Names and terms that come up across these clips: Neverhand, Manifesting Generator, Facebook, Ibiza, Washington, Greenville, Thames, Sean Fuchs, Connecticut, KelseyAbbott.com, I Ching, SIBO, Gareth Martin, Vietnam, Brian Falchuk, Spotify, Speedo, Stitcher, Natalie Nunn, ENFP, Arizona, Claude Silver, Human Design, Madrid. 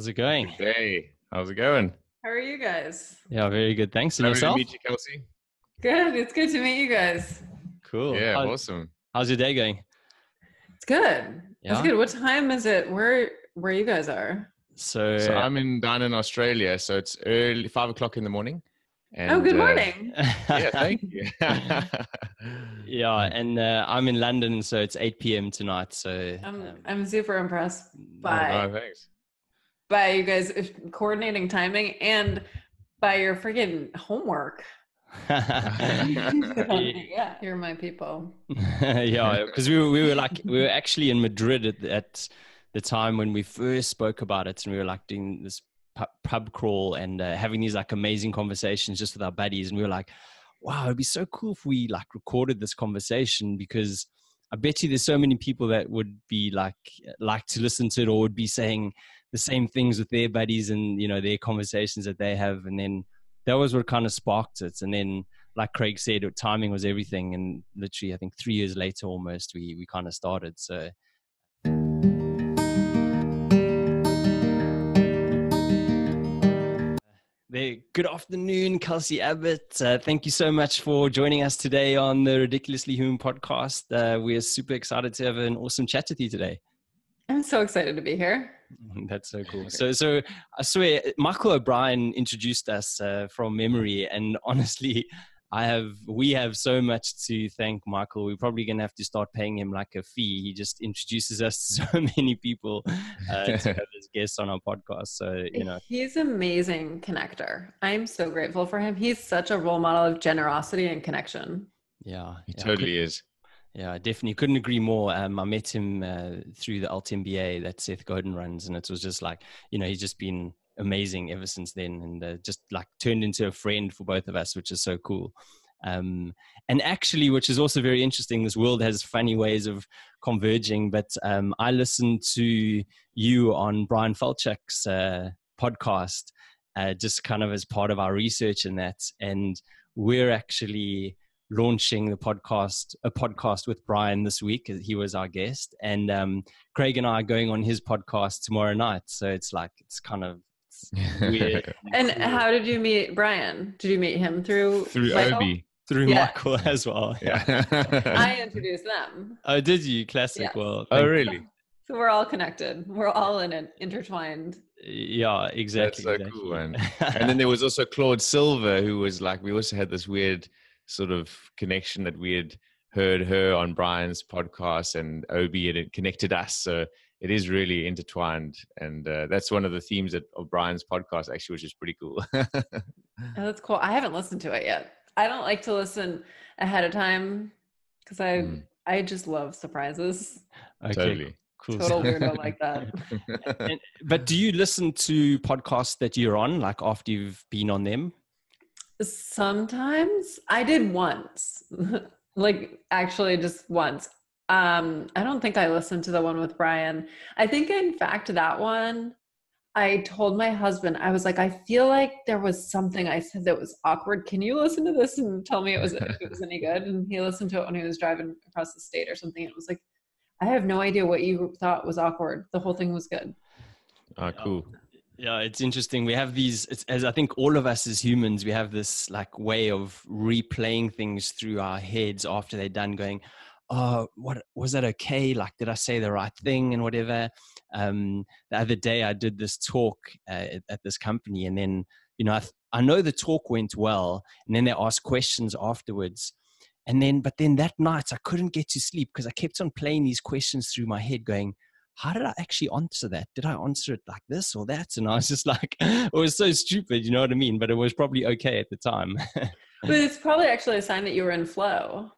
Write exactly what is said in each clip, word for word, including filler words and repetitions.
How's it going? Hey, how's it going? How are you guys? Yeah, very good. Thanks. And yourself? Good to meet you, Kelsey. Good. It's good to meet you guys. Cool. Yeah, How, awesome. How's your day going? It's good. Yeah? It's good. What time is it? Where where you guys are? So, so I'm in down in Australia, so it's early five o'clock in the morning. And, oh, good morning. Uh, yeah, thank you. Yeah, and uh, I'm in London, so it's eight p m tonight. So I'm um, I'm super impressed by oh, no, thanks. by you guys coordinating timing and by your freaking homework. Yeah, you're my people. Yeah, because we were we were like we were actually in Madrid at, at the time when we first spoke about it, and we were like doing this pub crawl and uh, having these like amazing conversations just with our buddies, and we were like, wow, it'd be so cool if we like recorded this conversation, because I bet you there's so many people that would be like like to listen to it, or would be saying the same things with their buddies and, you know, their conversations that they have. And then that was what kind of sparked it. And then, like Craig said, timing was everything, and literally I think three years later almost we we kind of started. So there. Good afternoon, Kelsey Abbott. Uh, thank you so much for joining us today on the Ridiculously Human podcast. Uh, we are super excited to have an awesome chat with you today. I'm so excited to be here. That's so cool. So, so I swear, Michael O'Brien introduced us uh, from memory, and honestly, I have we have so much to thank Michael. We're probably going to have to start paying him like a fee. He just introduces us to so many people uh, to have as guests on our podcast. So, you know, he's an amazing connector. I'm so grateful for him. He's such a role model of generosity and connection. Yeah, he yeah, totally is. Yeah, I definitely couldn't agree more. Um, I met him uh, through the Alt M B A that Seth Godin runs, and it was just like, you know, he's just been amazing ever since then, and uh, just like turned into a friend for both of us, which is so cool. Um, and actually, which is also very interesting, this world has funny ways of converging, but um, I listened to you on Brian Falchuk's uh, podcast, uh, just kind of as part of our research in that, and we're actually launching the podcast, a podcast with Brian this week. He was our guest, and um, Craig and I are going on his podcast tomorrow night, so it's like, it's kind of weird. And how did you meet Brian? Did you meet him through through Michael? Obi through yeah. Michael as well. Yeah, yeah. I introduced them. Oh, did you? Classic. Yeah. Well, oh really? So we're all connected. We're all in an intertwined. Yeah, exactly. That's so exactly. cool. And, and then there was also Claude Silver, who was like, we also had this weird sort of connection that we had heard her on Brian's podcast, and Obi had connected us. So it is really intertwined, and uh, that's one of the themes that, of Brian's podcast, actually, which is pretty cool. Oh, that's cool. I haven't listened to it yet. I don't like to listen ahead of time because I mm. I just love surprises. Okay. Totally. Cool. Total weirdo like that. And, but do you listen to podcasts that you're on, like after you've been on them? Sometimes. I did once, like actually just once. Um, I don't think I listened to the one with Brian. I think in fact, that one, I told my husband, I was like, I feel like there was something I said that was awkward. Can you listen to this and tell me it was, if it was any good? And he listened to it when he was driving across the state or something. It was like, I have no idea what you thought was awkward. The whole thing was good. Ah, cool. Yeah, it's interesting. We have these, it's, as I think all of us as humans, we have this like way of replaying things through our heads after they're done, going, oh, what was that? Okay. Like, did I say the right thing and whatever? Um, the other day I did this talk uh, at, at this company, and then, you know, I, th I know the talk went well, and then they asked questions afterwards. And then, but then that night I couldn't get to sleep because I kept on playing these questions through my head going, how did I actually answer that? Did I answer it like this or that? And I was just like, it was so stupid, you know what I mean? But it was probably okay at the time. But it's probably actually a sign that you were in flow.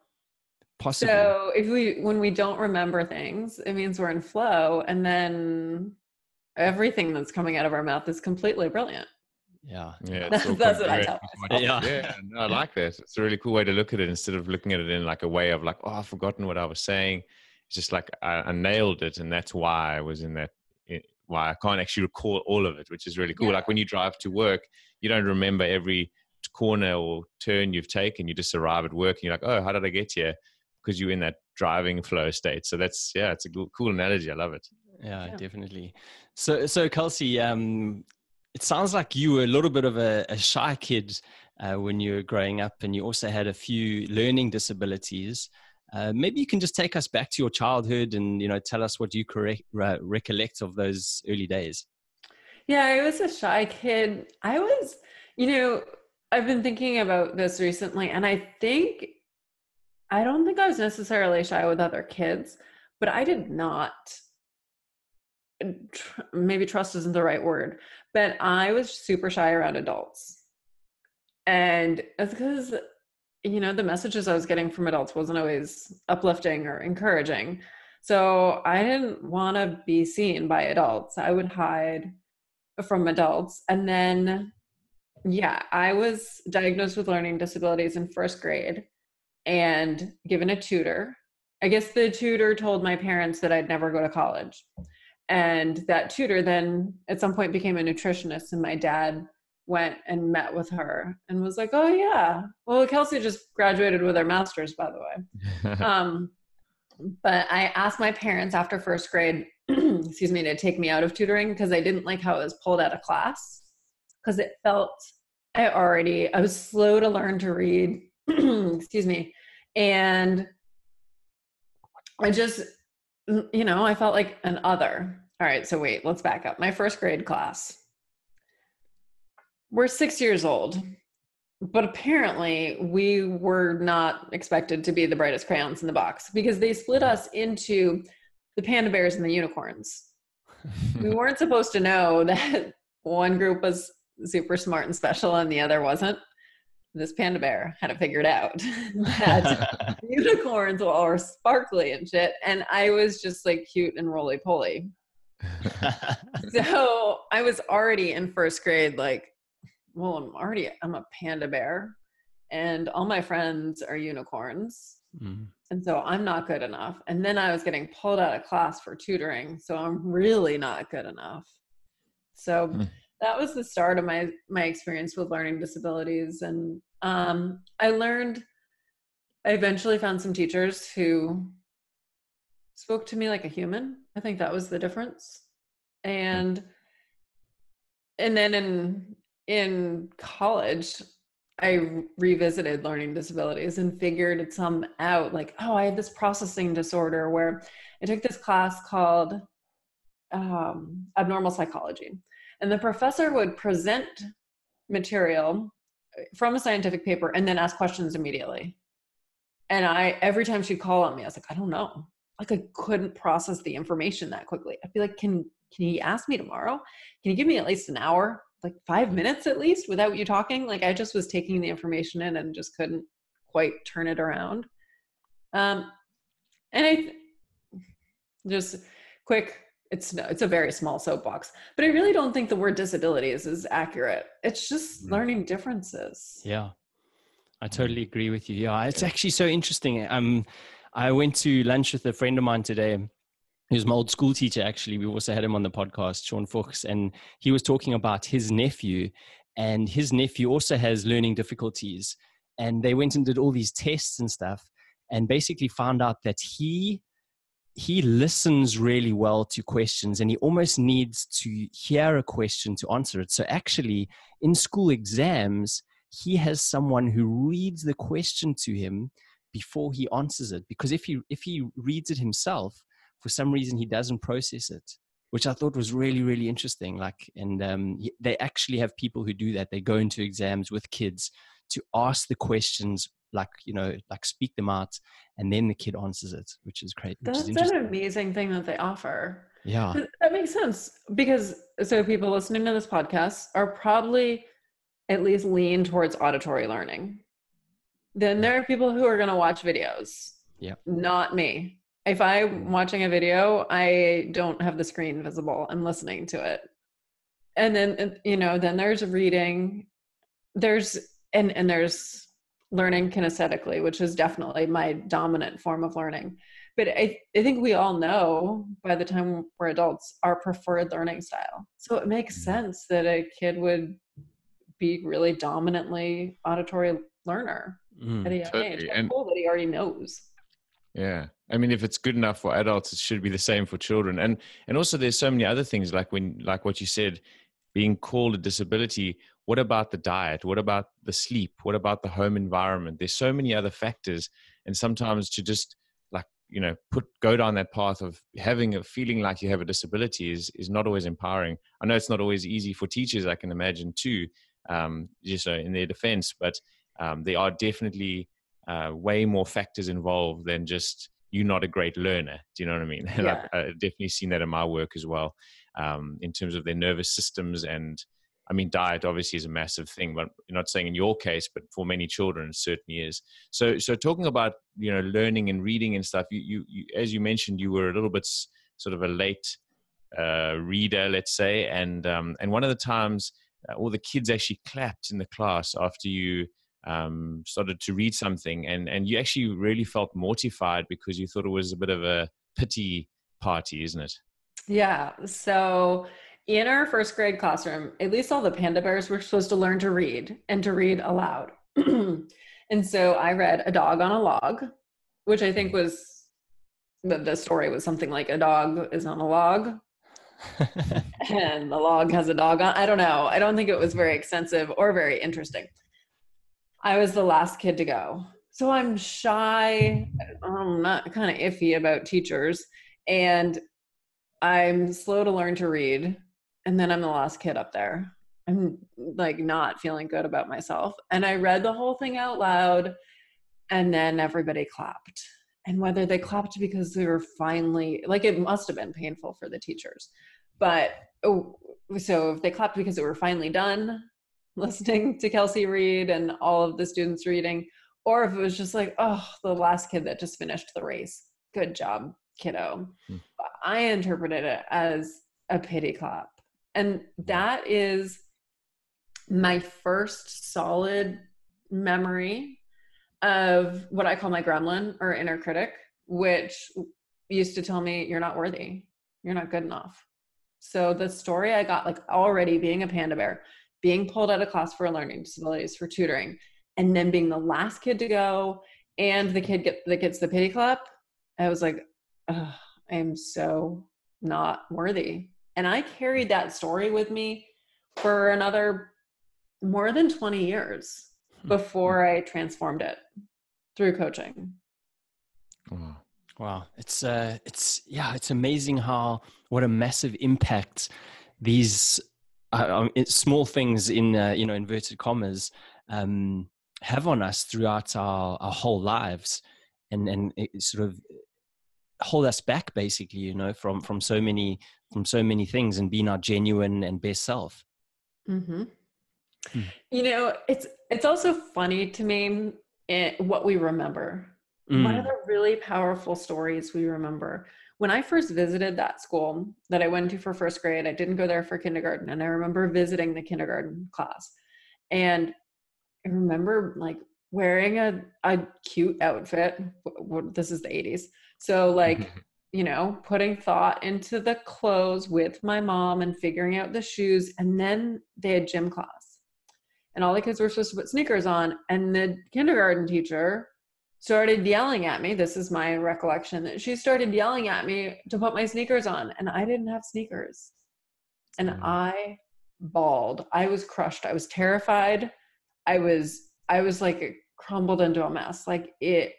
Possibly. So if we, when we don't remember things, it means we're in flow, and then everything that's coming out of our mouth is completely brilliant. Yeah. Yeah. That's, that's what I tell myself. Yeah. Yeah, no, I like that. It's a really cool way to look at it, instead of looking at it in like a way of like, oh, I've forgotten what I was saying. It's just like, I, I nailed it. And that's why I was in that, it, why I can't actually recall all of it, which is really cool. Yeah. Like when you drive to work, you don't remember every corner or turn you've taken. You just arrive at work and you're like, oh, how did I get here? Because you're in that driving flow state. So that's, yeah, it's a cool, cool analogy. I love it. Yeah, yeah, definitely. So, so Kelsey, um, it sounds like you were a little bit of a, a shy kid uh, when you were growing up, and you also had a few learning disabilities. Uh, maybe you can just take us back to your childhood and, you know, tell us what you correct, re- recollect of those early days. Yeah, I was a shy kid. I was, you know, I've been thinking about this recently, and I think, I don't think I was necessarily shy with other kids, but I did not, tr- maybe trust isn't the right word, but I was super shy around adults. And it's because, you know, the messages I was getting from adults wasn't always uplifting or encouraging. So I didn't want to be seen by adults. I would hide from adults. And then, yeah, I was diagnosed with learning disabilities in first grade and given a tutor. I guess the tutor told my parents that I'd never go to college. And that tutor then at some point became a nutritionist, and my dad went and met with her and was like, oh yeah, well, Kelsey just graduated with her master's, by the way. um, but I asked my parents after first grade, excuse me, to take me out of tutoring because I didn't like how I was pulled out of class, because it felt I already, I was slow to learn to read, excuse me. And I just, you know, I felt like an other. All right, so wait, let's back up. My first grade class, we're six years old, but apparently we were not expected to be the brightest crayons in the box, because they split us into the panda bears and the unicorns. We weren't supposed to know that one group was super smart and special and the other wasn't. This panda bear had it figured out that unicorns were sparkly and shit, and I was just like cute and roly-poly. So I was already in first grade like, well, I'm already, I'm a panda bear and all my friends are unicorns. Mm. And so I'm not good enough. And then I was getting pulled out of class for tutoring. So I'm really not good enough. So mm. that was the start of my, my experience with learning disabilities. And um, I learned, I eventually found some teachers who spoke to me like a human. I think that was the difference. And, and then in, in college, I revisited learning disabilities and figured some out, like, oh, I had this processing disorder, where I took this class called um, Abnormal Psychology. And the professor would present material from a scientific paper and then ask questions immediately. And I, every time she'd call on me, I was like, I don't know. Like, I couldn't process the information that quickly. I'd be like, can can you ask me tomorrow? Can you give me at least an hour? Like five minutes at least without you talking. Like I just was taking the information in and just couldn't quite turn it around. Um, and I th- just quick, it's it's a very small soapbox, but I really don't think the word disabilities is accurate. It's just learning differences. Yeah, I totally agree with you. Yeah, it's actually so interesting. Um, I went to lunch with a friend of mine today. He was my old school teacher, actually. We also had him on the podcast, Sean Fuchs, and he was talking about his nephew, and his nephew also has learning difficulties. And they went and did all these tests and stuff, and basically found out that he he listens really well to questions, and he almost needs to hear a question to answer it. So actually, in school exams, he has someone who reads the question to him before he answers it, because if he if he reads it himself, for some reason, he doesn't process it, which I thought was really, really interesting. Like, and um, they actually have people who do that. They go into exams with kids to ask the questions, like, you know, like speak them out, and then the kid answers it, which is great. That's is an amazing thing that they offer. Yeah. That makes sense, because so people listening to this podcast are probably at least lean towards auditory learning. Then there are people who are going to watch videos. Yeah. Not me. If I'm watching a video, I don't have the screen visible. I'm listening to it. And then, you know, then there's reading. There's, and, and there's learning kinesthetically, which is definitely my dominant form of learning. But I, I think we all know by the time we're adults, our preferred learning style. So it makes sense that a kid would be really dominantly auditory learner mm, at a young totally. age. That's cool that he already knows. Yeah. I mean, if it's good enough for adults, it should be the same for children. And and also there's so many other things, like when, like what you said, being called a disability. What about the diet? What about the sleep? What about the home environment? There's so many other factors. And sometimes to just like, you know, put, go down that path of having a feeling like you have a disability is, is not always empowering. I know it's not always easy for teachers, I can imagine too, um, just uh, in their defense, but um, there are definitely uh, way more factors involved than just, you're not a great learner. Do you know what I mean? Yeah. I've, I've definitely seen that in my work as well, um, in terms of their nervous systems. And I mean, diet obviously is a massive thing, but I'm not saying in your case, but for many children, it certainly is. So, so talking about, you know, learning and reading and stuff, you, you, you as you mentioned, you were a little bit sort of a late uh, reader, let's say. And, um, and one of the times uh, all the kids actually clapped in the class after you um, started to read something, and, and you actually really felt mortified because you thought it was a bit of a pity party, isn't it? Yeah. So in our first grade classroom, at least all the panda bears were supposed to learn to read and to read aloud. And so I read A Dog on a Log, which I think was, the, the story was something like a dog is on a log and the log has a dog on. I don't know. I don't think it was very extensive or very interesting. I was the last kid to go. So I'm shy. I'm not kind of iffy about teachers, and I'm slow to learn to read. And then I'm the last kid up there. I'm like not feeling good about myself. And I read the whole thing out loud, and then everybody clapped. And whether they clapped because they were finally, like, it must've been painful for the teachers, but oh, so if they clapped because they were finally done listening to Kelsey read and all of the students reading, or if it was just like, oh, the last kid that just finished the race. Good job, kiddo. Hmm. I interpreted it as a pity clap. And that is my first solid memory of what I call my gremlin or inner critic, which used to tell me, you're not worthy. You're not good enough. So the story I got, like already being a panda bear, being pulled out of class for learning disabilities, for tutoring, and then being the last kid to go, and the kid get, that gets the pity clap, I was like, I am so not worthy. And I carried that story with me for another more than twenty years before I transformed it through coaching. Wow. Wow. It's, uh, it's, yeah, it's amazing how, what a massive impact these Uh, it's small things in, uh, you know, inverted commas, um, have on us throughout our, our whole lives, and, and it sort of hold us back basically, you know, from, from so many, from so many things, and being our genuine and best self. Mm-hmm. Hmm. You know, it's, it's also funny to me it, what we remember. Mm. One of the really powerful stories we remember. When I first visited that school that I went to for first grade, I didn't go there for kindergarten. And I remember visiting the kindergarten class. And I remember like wearing a, a cute outfit. This is the eighties. So like, you know, putting thought into the clothes with my mom and figuring out the shoes. And then they had gym class. And all the kids were supposed to put sneakers on. And the kindergarten teacher started yelling at me. This is my recollection, that she started yelling at me to put my sneakers on, and I didn't have sneakers. And mm. I bawled. I was crushed. I was terrified. I was, I was like crumbled into a mess. Like it,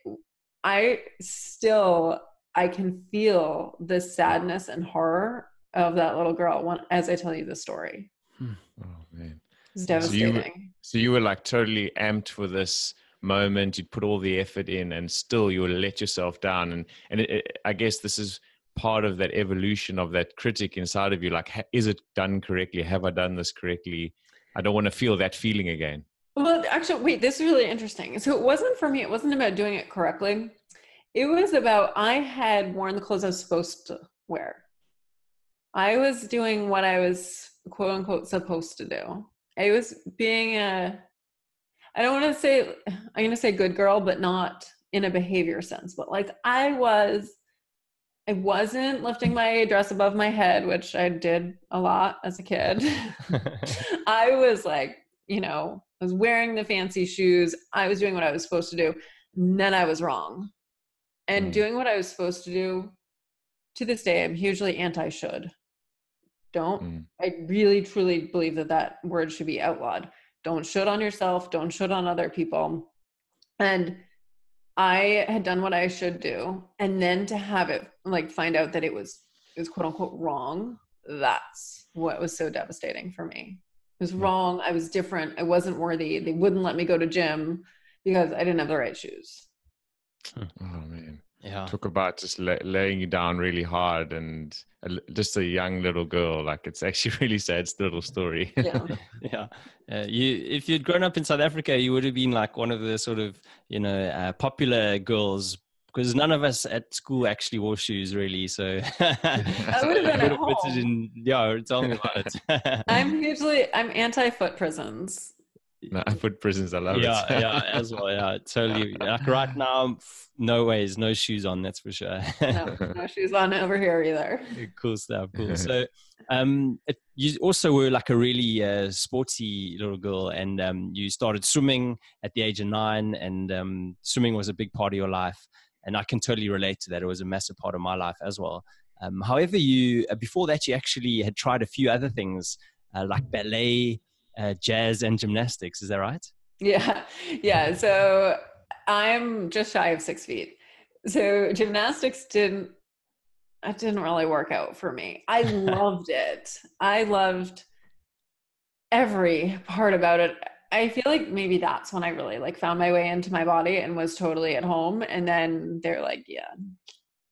I still, I can feel the sadness and horror of that little girl when, as I tell you the story. Mm. Oh man. It's devastating. So you, so you were like totally amped for this moment, you'd put all the effort in, and still you would let yourself down. And and it, it, I guess this is part of that evolution of that critic inside of you. Like, ha, is it done correctly? Have I done this correctly? I don't want to feel that feeling again. Well, actually, wait, this is really interesting. So it wasn't for me. It wasn't about doing it correctly. It was about, I had worn the clothes I was supposed to wear. I was doing what I was quote unquote supposed to do. I was being a, I don't want to say, I'm going to say good girl, but not in a behavior sense, but like I was, I wasn't lifting my dress above my head, which I did a lot as a kid. I was like, you know, I was wearing the fancy shoes. I was doing what I was supposed to do. And then I was wrong. and mm. doing what I was supposed to do. To this day, I'm hugely anti-should. Don't. Mm. I really, truly believe that that word should be outlawed. Don't should on yourself. Don't should on other people. And I had done what I should do. And then to have it, like, find out that it was, it was quote unquote wrong. That's what was so devastating for me. It was wrong. I was different. I wasn't worthy. They wouldn't let me go to gym because I didn't have the right shoes. Oh, man. Yeah. Talk about just la- laying you down really hard, and a, just a young little girl. Like, it's actually really sad little story. Yeah. yeah. Uh, you, if you'd grown up in South Africa, you would have been like one of the sort of, you know, uh, popular girls, because none of us at school actually wore shoes really. So I would have been at home. In, yeah. Tell me about it. I'm usually, I'm anti-foot prisons. No, I put prisons. I love yeah, it. Yeah, yeah, as well. Yeah, totally. Like right now, no ways, no shoes on. That's for sure. no, no shoes on over here either. Cool stuff. Cool. So, um, it, you also were like a really uh, sporty little girl, and um, you started swimming at the age of nine, and um, swimming was a big part of your life. And I can totally relate to that. It was a massive part of my life as well. Um, however, you uh, before that, you actually had tried a few other things uh, like ballet. Uh, jazz and gymnastics, is that right? Yeah, yeah. So I'm just shy of six feet. So gymnastics didn't, it didn't really work out for me. I loved it. I loved every part about it. I feel like maybe that's when I really like found my way into my body and was totally at home. And then they're like, yeah,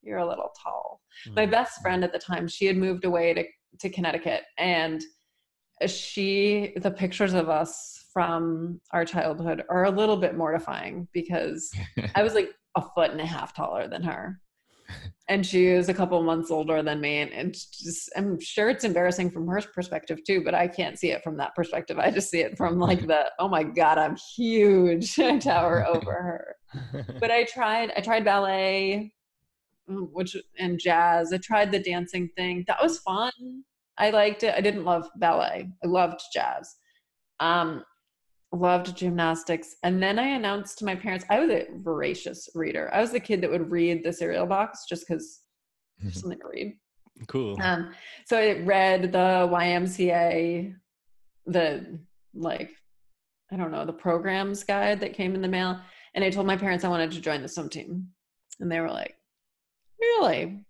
you're a little tall. Mm-hmm. My best friend at the time, she had moved away to, to Connecticut, and she, the pictures of us from our childhood are a little bit mortifying, because I was like a foot and a half taller than her, and she was a couple months older than me. And it's just, I'm sure it's embarrassing from her perspective too, but I can't see it from that perspective. I just see it from like the, oh my God, I'm huge. I tower over her. But I tried, I tried ballet, which, and jazz. I tried the dancing thing. That was fun. I liked it. I didn't love ballet. I loved jazz. Um, loved gymnastics. And then I announced to my parents, I was a voracious reader. I was the kid that would read the cereal box just because there's something to read. Cool. Um, so I read the Y M C A, the like, I don't know, the programs guide that came in the mail. And I told my parents I wanted to join the swim team. And they were like, really?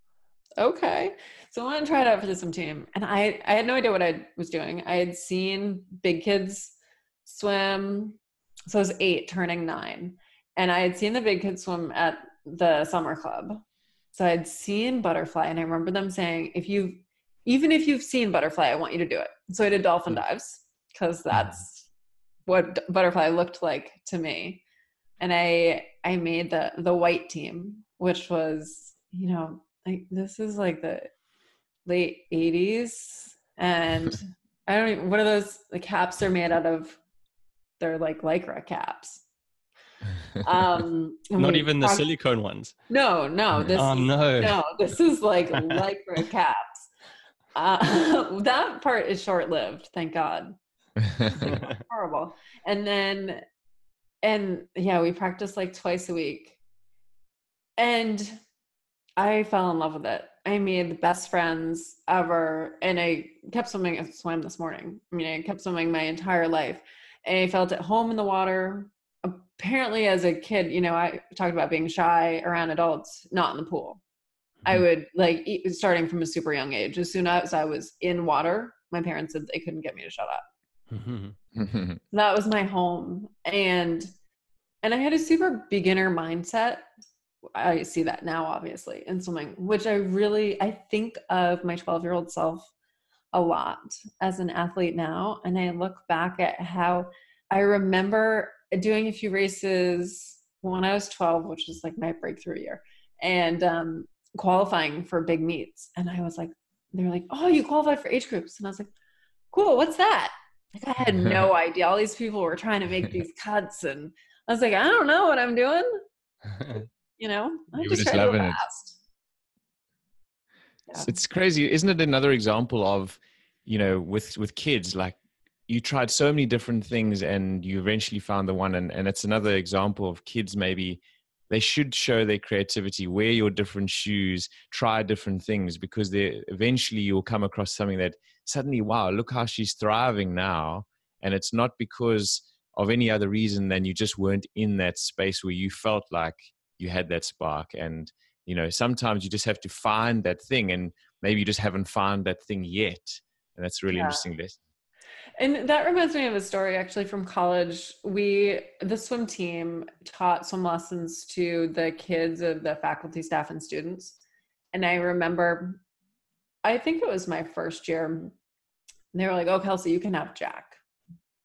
Okay. So I want to try it out for the swim team. And I, I had no idea what I was doing. I had seen big kids swim. So I was eight turning nine. And I had seen the big kids swim at the summer club. So I had seen butterfly. And I remember them saying, if you, even if you've seen butterfly, I want you to do it. So I did dolphin dives, because that's what butterfly looked like to me. And I, I made the, the white team, which was, you know, like, this is like the late eighties, and I don't even, what are those, the caps are made out of, they're like Lycra caps. Um, Not even the talk, silicone ones. No, no. This, oh, no. No, this is like Lycra caps. Uh, that part is short-lived, thank God. Like, horrible. And then, and yeah, we practiced like twice a week. And I fell in love with it. I made the best friends ever. And I kept swimming. I swam this morning. I mean, I kept swimming my entire life. And I felt at home in the water. Apparently as a kid, you know, I talked about being shy around adults, not in the pool. Mm-hmm. I would like, starting from a super young age, as soon as I was in water, my parents said they couldn't get me to shut up. Mm-hmm. That was my home. And, and I had a super beginner mindset. I see that now, obviously, in swimming, which I really, I think of my twelve-year-old self a lot as an athlete now. And I look back at how I remember doing a few races when I was twelve, which was like my breakthrough year, and um, qualifying for big meets. And I was like, they were like, oh, you qualified for age groups. And I was like, cool, what's that? Like, I had no idea. All these people were trying to make these cuts. And I was like, I don't know what I'm doing. You know, I just, just loving it. Yeah. It's crazy. Isn't it another example of, you know, with, with kids, like you tried so many different things and you eventually found the one. And, and it's another example of kids maybe they should show their creativity, wear your different shoes, try different things, because they eventually you'll come across something that suddenly, wow, look how she's thriving now. And it's not because of any other reason than you just weren't in that space where you felt like you had that spark. And, you know, sometimes you just have to find that thing, and maybe you just haven't found that thing yet. And that's a really yeah. interesting lesson. And that reminds me of a story actually from college. We, the swim team taught swim lessons to the kids of the faculty, staff, and students. And I remember, I think it was my first year, they were like, oh, Kelsey, you can have Jack.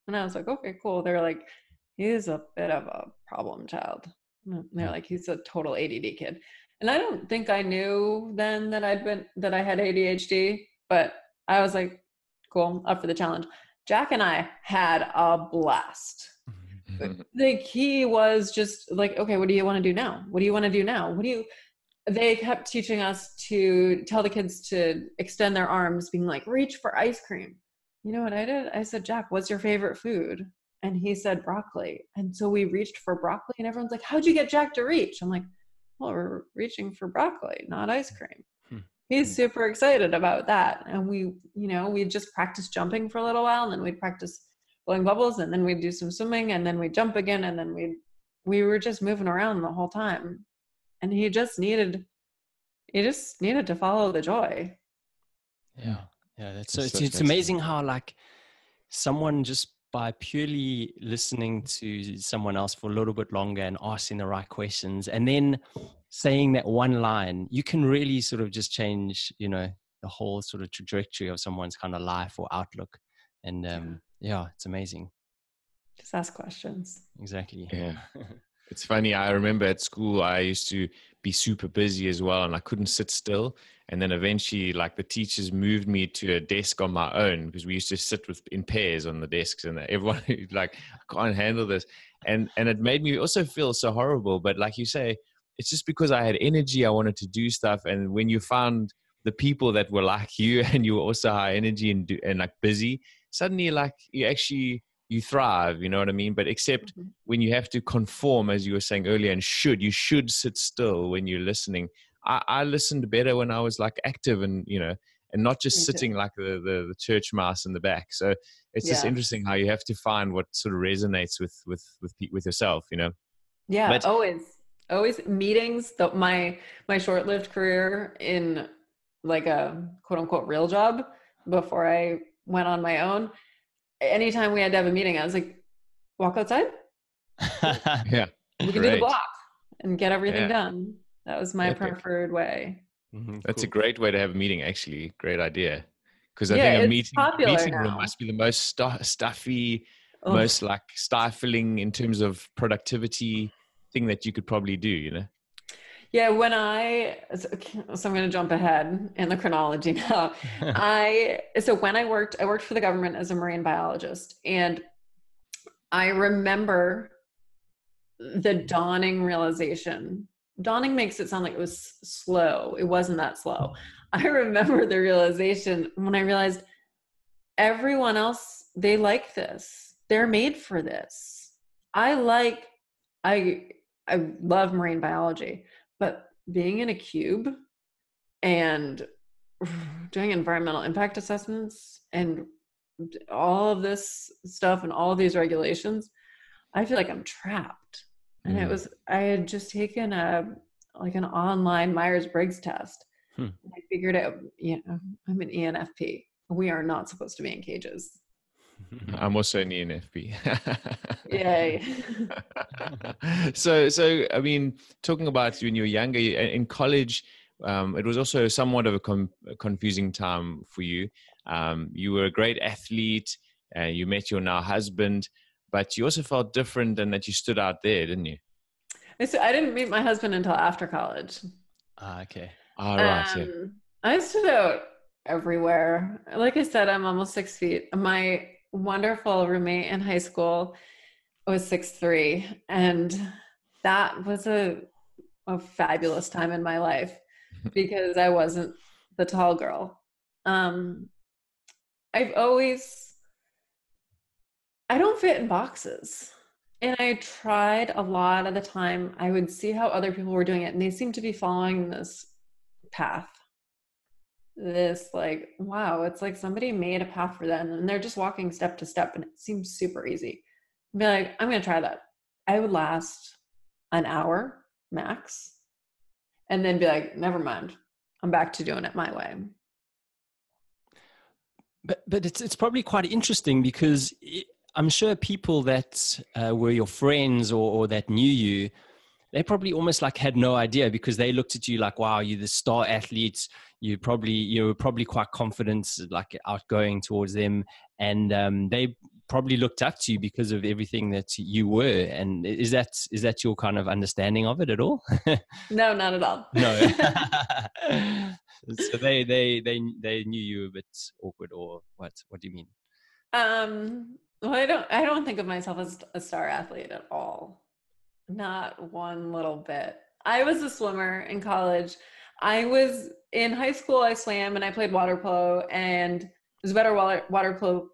And I was like, okay, cool. They were like, he's a bit of a problem child. They're like, he's a total A D D kid. And I don't think I knew then that I'd been, that I had A D H D, but I was like, cool, up for the challenge. Jack and I had a blast. Like, he was just like, okay, what do you want to do now? What do you want to do now? What do you, they kept teaching us to tell the kids to extend their arms, being like, reach for ice cream. You know what I did? I said, Jack, what's your favorite food? And he said, broccoli. And so we reached for broccoli, and everyone's like, how'd you get Jack to reach? I'm like, well, we're reaching for broccoli, not ice cream. Hmm. He's super excited about that. And we, you know, we'd just practice jumping for a little while, and then we'd practice blowing bubbles, and then we'd do some swimming, and then we'd jump again. And then we, we were just moving around the whole time. And he just needed, he just needed to follow the joy. Yeah. Yeah. That's, so, it's, it's amazing how, like, someone just by purely listening to someone else for a little bit longer and asking the right questions, and then saying that one line, you can really sort of just change, you know, the whole sort of trajectory of someone's kind of life or outlook. And um, yeah. yeah, it's amazing. Just ask questions. Exactly. Yeah. It's funny. I remember at school, I used to be super busy as well, and I couldn't sit still. And then eventually, like, the teachers moved me to a desk on my own, because we used to sit with in pairs on the desks, and everyone like, I can't handle this. And, and it made me also feel so horrible. But like you say, it's just because I had energy, I wanted to do stuff. And when you found the people that were like you, and you were also high energy and, do, and like busy, suddenly, like, you actually, you thrive, you know what I mean? But except mm-hmm. when you have to conform, as you were saying earlier, and should, you should sit still when you're listening. I, I listened better when I was like active, and, you know, and not just Me sitting too. like the, the, the church mouse in the back. So it's yeah. just interesting how you have to find what sort of resonates with, with, with, with yourself, you know? Yeah. But always, always meetings. The, my, my short-lived career in like a quote unquote real job before I went on my own, anytime we had to have a meeting, I was like, walk outside. yeah. We can great. do the block and get everything yeah. done. That was my Epic. preferred way. Mm-hmm, That's cool. a great way to have a meeting, actually. Great idea. Because I yeah, think a meeting, meeting room must be the most stu- stuffy, oh. most like stifling in terms of productivity thing that you could probably do, you know? Yeah, when I, so I'm going to jump ahead in the chronology now. I, so when I worked, I worked for the government as a marine biologist. And I remember the dawning realization. Dawning makes it sound like it was slow. It wasn't that slow. I remember the realization when I realized everyone else, they like this. They're made for this. I like, I, I love marine biology. But being in a cube and doing environmental impact assessments and all of this stuff and all these regulations, I feel like I'm trapped. And mm. it was, I had just taken a, like an online Myers-Briggs test. Hmm. And I figured out, you know, I'm an E N F P. We are not supposed to be in cages. I'm also an E N F P. Yay. so, so I mean, talking about when you were younger, in college, um, it was also somewhat of a, com- a confusing time for you. Um, you were a great athlete, and uh, you met your now husband, but you also felt different and that you stood out there, didn't you? So I didn't meet my husband until after college. Ah, okay. All right. Um, yeah. I stood out everywhere. Like I said, I'm almost six feet. My wonderful roommate in high school was six three, and that was a a fabulous time in my life because I wasn't the tall girl. Um, I've always I don't fit in boxes. And I tried a lot of the time. I would see how other people were doing it, and they seemed to be following this path. This like, wow, it's like somebody made a path for them and they're just walking step to step and it seems super easy. I'd be like, I'm going to try that. I would last an hour max and then be like, never mind. I'm back to doing it my way. But but it's it's probably quite interesting because it, I'm sure people that uh, were your friends or, or that knew you, they probably almost like had no idea because they looked at you like, wow, you're the star athlete. You probably, you were probably quite confident, like outgoing towards them. And um, they probably looked up to you because of everything that you were. And is that, is that your kind of understanding of it at all? No, not at all. No. So they, they, they, they knew you were a bit awkward or what, what do you mean? Um, well, I don't, I don't think of myself as a star athlete at all. Not one little bit. I was a swimmer in college. I was in high school. I swam and I played water polo, and was a better water, water polo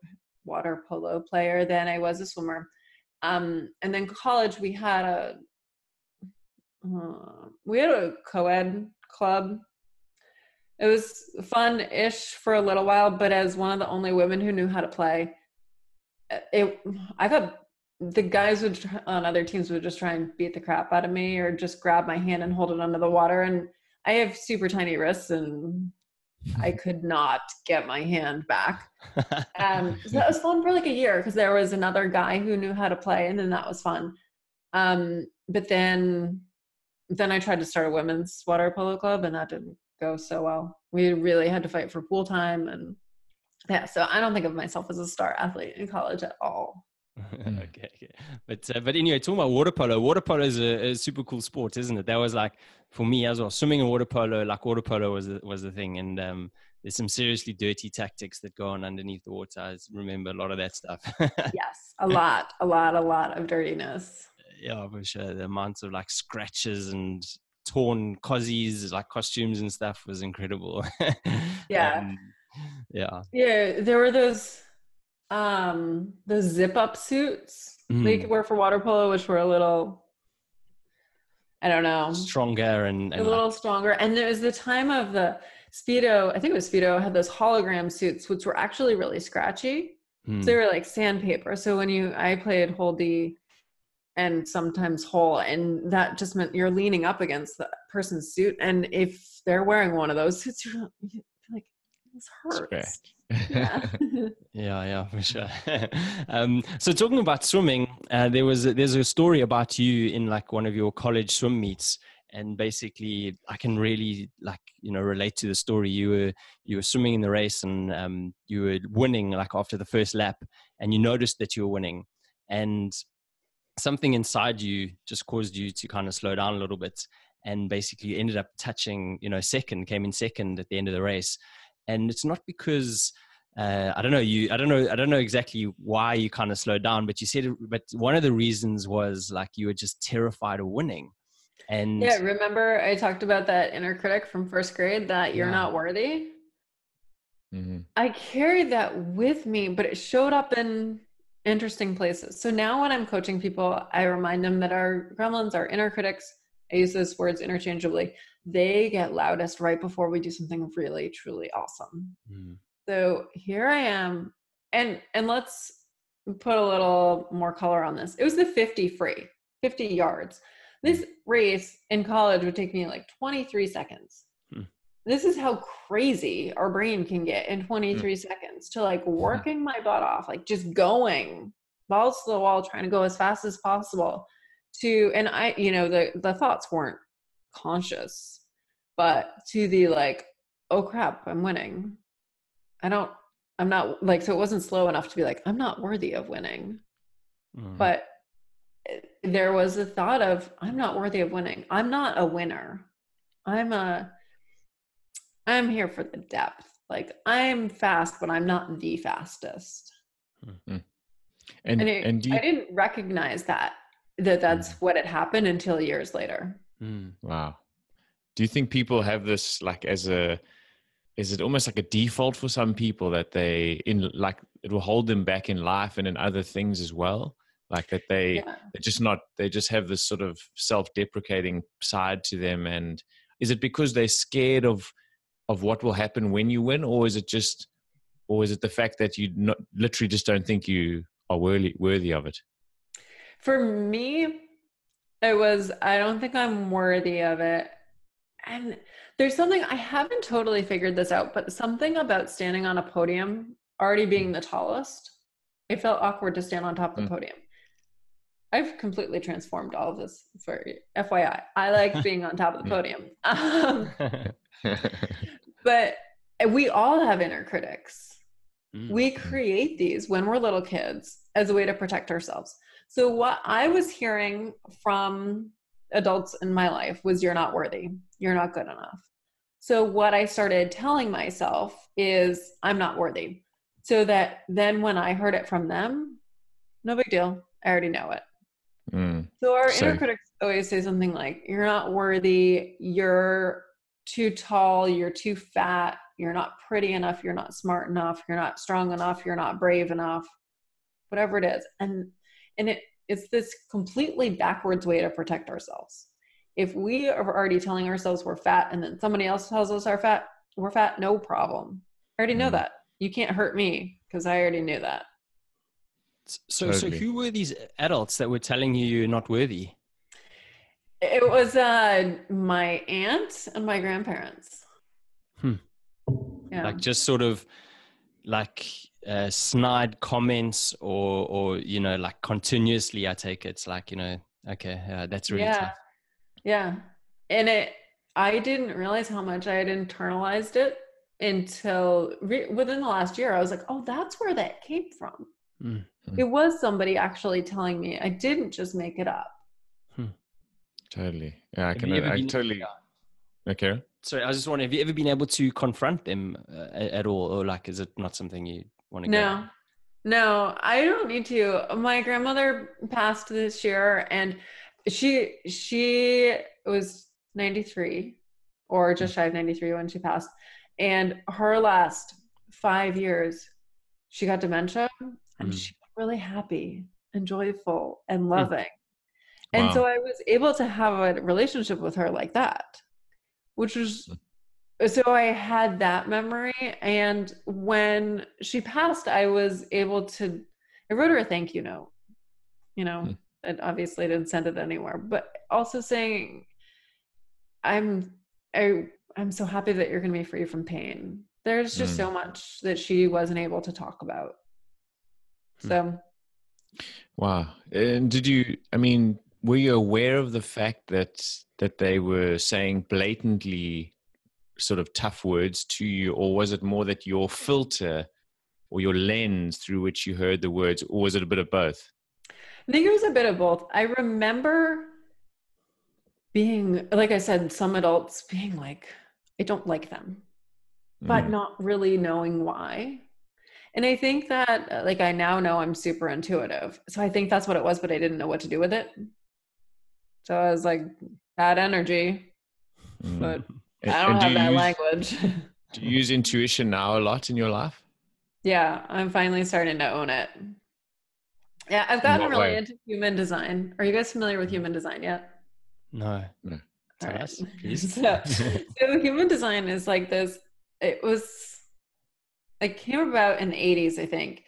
water polo player than I was a swimmer. Um, and then college, we had a uh, we had a co-ed club. It was fun-ish for a little while, but as one of the only women who knew how to play, it I got. The guys would on other teams would just try and beat the crap out of me or just grab my hand and hold it under the water. And I have super tiny wrists and I could not get my hand back. Um, so that was fun for like a year because there was another guy who knew how to play, and then that was fun. Um, but then, then I tried to start a women's water polo club, and that didn't go so well. We really had to fight for pool time. And yeah, so I don't think of myself as a star athlete in college at all. okay, okay but uh, but anyway, talking about water polo water polo is a, a super cool sport, isn't it? That was like for me as well, swimming and water polo. Like water polo was the, was the thing, and um there's some seriously dirty tactics that go on underneath the water. I remember a lot of that stuff. Yes, a lot a lot a lot of dirtiness. Yeah, for sure. The amounts of like scratches and torn cozies, like costumes and stuff, was incredible. yeah um, yeah yeah there were those Um, the zip-up suits mm. they could wear for water polo, which were a little, I don't know, stronger and, and a little like, stronger. And there was the time of the Speedo, I think it was Speedo, had those hologram suits, which were actually really scratchy. Mm. So they were like sandpaper. So when you, I played hole D and sometimes hole, and that just meant you're leaning up against the person's suit. And if they're wearing one of those suits, you're like, this hurts. Yeah. yeah, yeah, for sure. um, so talking about swimming, uh, there was a, there's a story about you in like one of your college swim meets, and basically I can really like you know relate to the story. You were you were swimming in the race, and um, you were winning like after the first lap, and you noticed that you were winning, and something inside you just caused you to kind of slow down a little bit, and basically you ended up touching you know second, came in second at the end of the race. And it's not because uh, I don't know you. I don't know. I don't know exactly why you kind of slowed down, but you said. But one of the reasons was like you were just terrified of winning. And yeah, remember I talked about that inner critic from first grade that you're yeah. not worthy. Mm-hmm. I carried that with me, but it showed up in interesting places. So now when I'm coaching people, I remind them that our gremlins, our inner critics. I use those words interchangeably. They get loudest right before we do something really, truly awesome. Mm. So here I am. And and let's put a little more color on this. It was the fifty free, fifty yards. This race in college would take me like twenty-three seconds. Mm. This is how crazy our brain can get in twenty-three mm. seconds to like working my butt off, like just going balls to the wall, trying to go as fast as possible. To, and I, you know, the, the thoughts weren't conscious, but to the like, oh crap, I'm winning. I don't, I'm not like, so it wasn't slow enough to be like, I'm not worthy of winning. Mm. But there was a thought of, I'm not worthy of winning. I'm not a winner. I'm a, I'm here for the depth. Like I'm fast, but I'm not the fastest. Mm-hmm. And, and, it, and do you- I didn't recognize that. that that's mm. what had happened until years later. Mm. Wow. Do you think people have this like as a, is it almost like a default for some people that they in like, it will hold them back in life and in other things as well? like that they yeah. they're just not, they just have this sort of self-deprecating side to them. And is it because they're scared of of what will happen when you win, or is it just, or is it the fact that you not, literally just don't think you are worthy worthy of it? For me, it was, I don't think I'm worthy of it. And there's something, I haven't totally figured this out, but something about standing on a podium, already being the tallest, it felt awkward to stand on top of the podium. I've completely transformed all of this, for F Y I. I like being on top of the podium. Um, but we all have inner critics. We create these when we're little kids as a way to protect ourselves. So what I was hearing from adults in my life was, you're not worthy, you're not good enough. So what I started telling myself is, I'm not worthy. So that then when I heard it from them, no big deal, I already know it. Mm, so our same. Inner critics always say something like, you're not worthy, you're too tall, you're too fat, you're not pretty enough, you're not smart enough, you're not strong enough, you're not brave enough, whatever it is. And and it, it's this completely backwards way to protect ourselves. If we are already telling ourselves we're fat, and then somebody else tells us we're fat, we're fat, no problem. I already know mm. that. You can't hurt me because I already knew that. So, totally. So who were these adults that were telling you you're not worthy? It was uh, my aunt and my grandparents. Hmm. Yeah. Like just sort of like uh, snide comments, or, or, you know, like continuously, I take it. It's like, you know, okay, uh, that's really yeah. tough. Yeah. And it, I didn't realize how much I had internalized it until re- within the last year. I was like, oh, that's where that came from. Mm-hmm. It was somebody actually telling me, I didn't just make it up. Hmm. Totally. Yeah, I can, I, I totally. Okay. Sorry, I was just wondering, have you ever been able to confront them uh, at all? Or like, is it not something you want to go? No, no, I don't need to. My grandmother passed this year, and she, she was ninety-three or just shy of ninety-three when she passed. And her last five years, she got dementia, and mm. she got really happy and joyful and loving. Mm. And wow. so I was able to have a relationship with her like that, which was, so I had that memory. And when she passed, I was able to, I wrote her a thank you note, you know, mm. and obviously didn't send it anywhere, but also saying, I'm, I, I'm so happy that you're going to be free from pain. There's just mm. so much that she wasn't able to talk about. So. Wow. And did you, I mean, were you aware of the fact that, that they were saying blatantly sort of tough words to you, or was it more that your filter or your lens through which you heard the words, or was it a bit of both? I think it was a bit of both. I remember being, like I said, some adults being like, I don't like them, but mm. not really knowing why. And I think that, like, I now know I'm super intuitive. So I think that's what it was, but I didn't know what to do with it. So I was like, bad energy, mm. but I don't and have do that use, language. Do you use intuition now a lot in your life? Yeah, I'm finally starting to own it. Yeah, I've gotten really way? into human design. Are you guys familiar with human design yet? No. no. All right. so, so human design is like this. It was, it came about in the eighties, I think.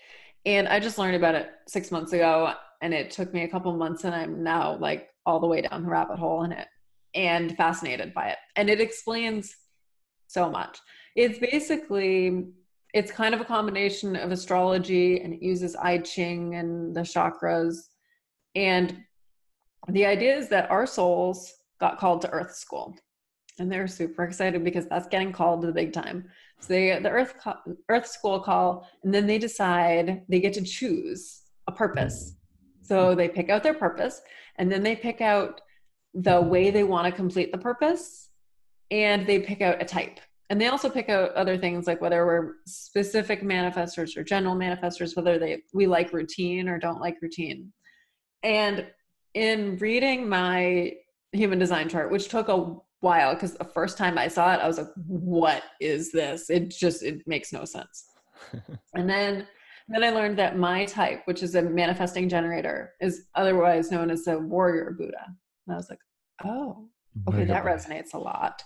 And I just learned about it six months ago. And it took me a couple months, and I'm now like all the way down the rabbit hole in it and fascinated by it. And it explains so much. It's basically, it's kind of a combination of astrology, and it uses I Ching and the chakras. And the idea is that our souls got called to Earth School, and they're super excited because that's getting called to the big time. So they get the Earth co- Earth School call, and then they decide, they get to choose a purpose. So they pick out their purpose, and then they pick out the way they want to complete the purpose, and they pick out a type. And they also pick out other things, like whether we're specific manifestors or general manifestors, whether they we like routine or don't like routine. And in reading my human design chart, which took a while, because the first time I saw it, I was like, what is this? It just, it makes no sense. And then Then I learned that my type, which is a manifesting generator, is otherwise known as a warrior Buddha. And I was like, oh, okay, that resonates a lot.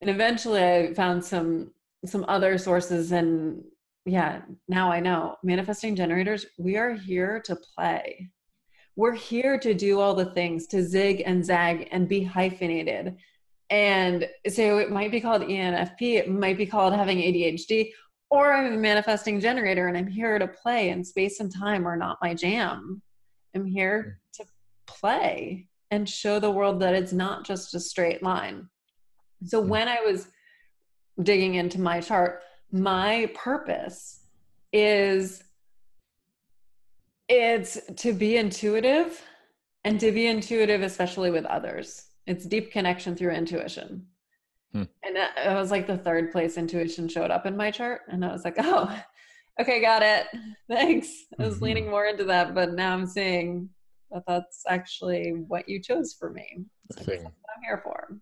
And eventually I found some some other sources, and yeah, now I know. Manifesting generators, we are here to play. We're here to do all the things, to zig and zag and be hyphenated. And so it might be called E N F P, it might be called having A D H D, or I'm a manifesting generator and I'm here to play, and space and time are not my jam. I'm here to play and show the world that it's not just a straight line. So when I was digging into my chart, my purpose is it's to be intuitive, and to be intuitive, especially with others. It's deep connection through intuition. Hmm. And I was like, the third place intuition showed up in my chart. And I was like, oh, okay, got it. Thanks. I was mm-hmm. leaning more into that, but now I'm seeing that that's actually what you chose for me. That's what I'm here for.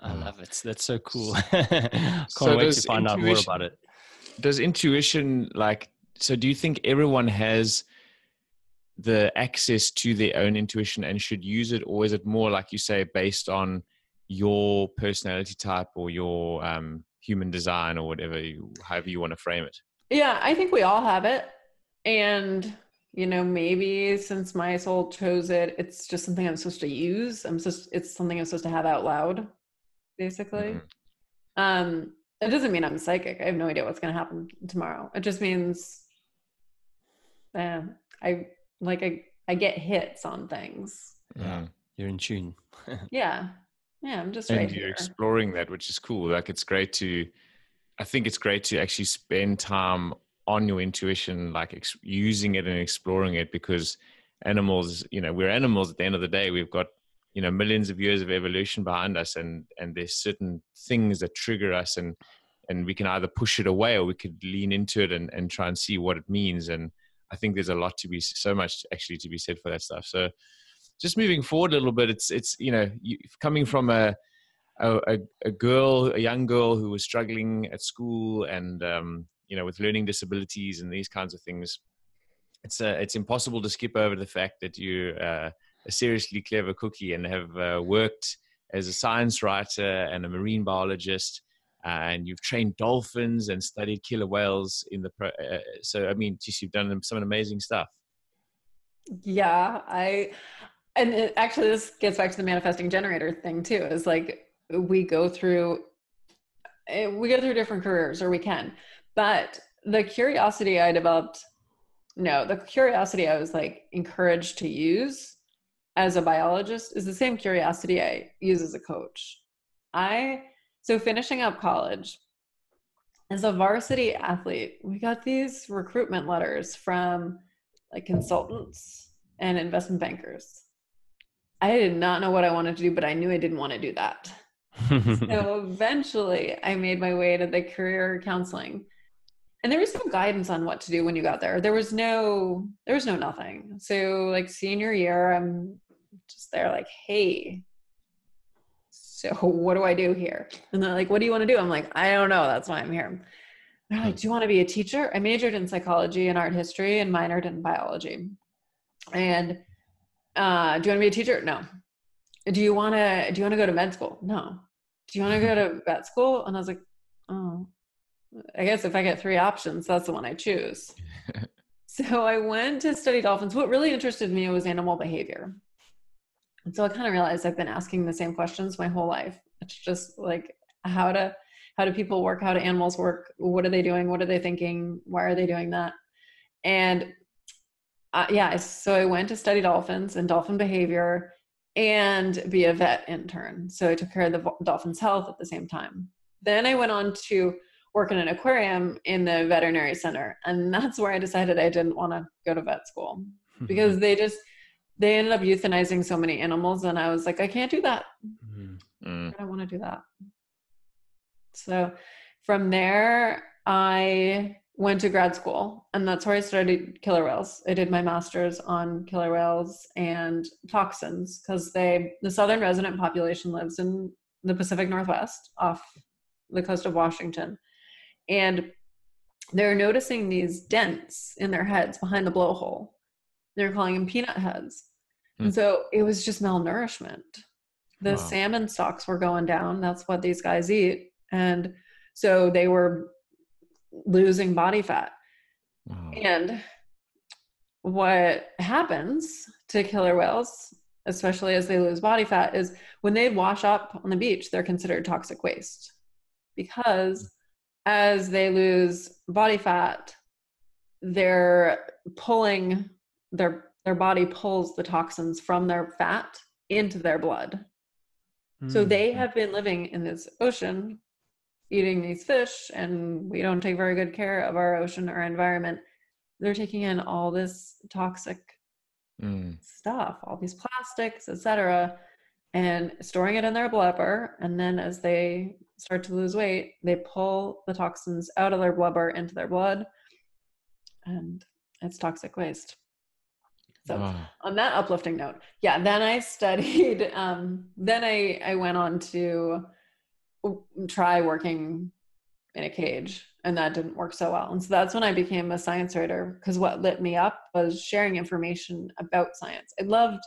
I love it. That's so cool. Can't so wait to find out more about it. Does intuition, like, so do you think everyone has the access to their own intuition and should use it, or is it more, like you say, based on your personality type or your um, human design or whatever, you, however you want to frame it? Yeah, I think we all have it. And, you know, maybe since my soul chose it, it's just something I'm supposed to use. I'm just, it's something I'm supposed to have out loud, basically. Mm-hmm. Um, it doesn't mean I'm psychic. I have no idea what's going to happen tomorrow. It just means uh, I... Like I, I get hits on things. Yeah, you're in tune. yeah, yeah, I'm just. And right you're here. Exploring that, which is cool. Like it's great to, I think it's great to actually spend time on your intuition, like ex- using it and exploring it, because animals, you know, we're animals at the end of the day. We've got, you know, millions of years of evolution behind us, and and there's certain things that trigger us, and and we can either push it away or we could lean into it and and try and see what it means. And I think there's a lot to be, so much actually to be said for that stuff. So just moving forward a little bit, it's, it's, you know, you, coming from a, a, a girl, a young girl who was struggling at school and, um, you know, with learning disabilities and these kinds of things, it's uh, it's impossible to skip over the fact that you're uh, a seriously clever cookie and have uh, worked as a science writer and a marine biologist. And you've trained dolphins and studied killer whales in the pro- uh, so I mean, just you've done some amazing stuff. Yeah, I and it, actually this gets back to the manifesting generator thing too. Is like we go through we go through different careers, or we can. But the curiosity I developed, no, the curiosity I was like encouraged to use as a biologist is the same curiosity I use as a coach. I. So finishing up college, as a varsity athlete, we got these recruitment letters from like consultants and investment bankers. I did not know what I wanted to do, but I knew I didn't want to do that. So eventually I made my way to the career counseling, and there was no guidance on what to do when you got there. There was no, there was no nothing. So like senior year, I'm just there like, hey, so what do I do here? And they're like, what do you want to do? I'm like, I don't know. That's why I'm here. They're like, do you want to be a teacher? I majored in psychology and art history and minored in biology. And uh, do you want to be a teacher? No. Do you want to, do you want to go to med school? No. Do you want to go to vet school? And I was like, oh, I guess if I get three options, that's the one I choose. So I went to study dolphins. What really interested me was animal behavior. And so I kind of realized I've been asking the same questions my whole life. It's just like, how do, how do people work? How do animals work? What are they doing? What are they thinking? Why are they doing that? And uh, yeah, so I went to study dolphins and dolphin behavior and be a vet intern. So I took care of the dolphins' health at the same time. Then I went on to work in an aquarium in the veterinary center. And that's where I decided I didn't want to go to vet school because they just... they ended up euthanizing so many animals, and I was like, I can't do that. Mm-hmm. I don't want to do that. So from there, I went to grad school, and that's where I studied killer whales. I did my master's on killer whales and toxins because they, the southern resident population lives in the Pacific Northwest off the coast of Washington. And they're noticing these dents in their heads behind the blowhole. They're calling them peanut heads. Mm. And so it was just malnourishment. The wow. salmon stocks were going down. That's what these guys eat. And so they were losing body fat. Wow. And what happens to killer whales, especially as they lose body fat, is when they wash up on the beach, they're considered toxic waste, because as they lose body fat, they're pulling their, their body pulls the toxins from their fat into their blood. Mm-hmm. So they have been living in this ocean, eating these fish, and we don't take very good care of our ocean or environment. They're taking in all this toxic mm. stuff, all these plastics, et cetera, and storing it in their blubber. And then as they start to lose weight, they pull the toxins out of their blubber into their blood, and it's toxic waste. So wow. on that uplifting note, yeah, then I studied, um, then I, I went on to try working in a cage, and that didn't work so well. And so that's when I became a science writer, because what lit me up was sharing information about science. I loved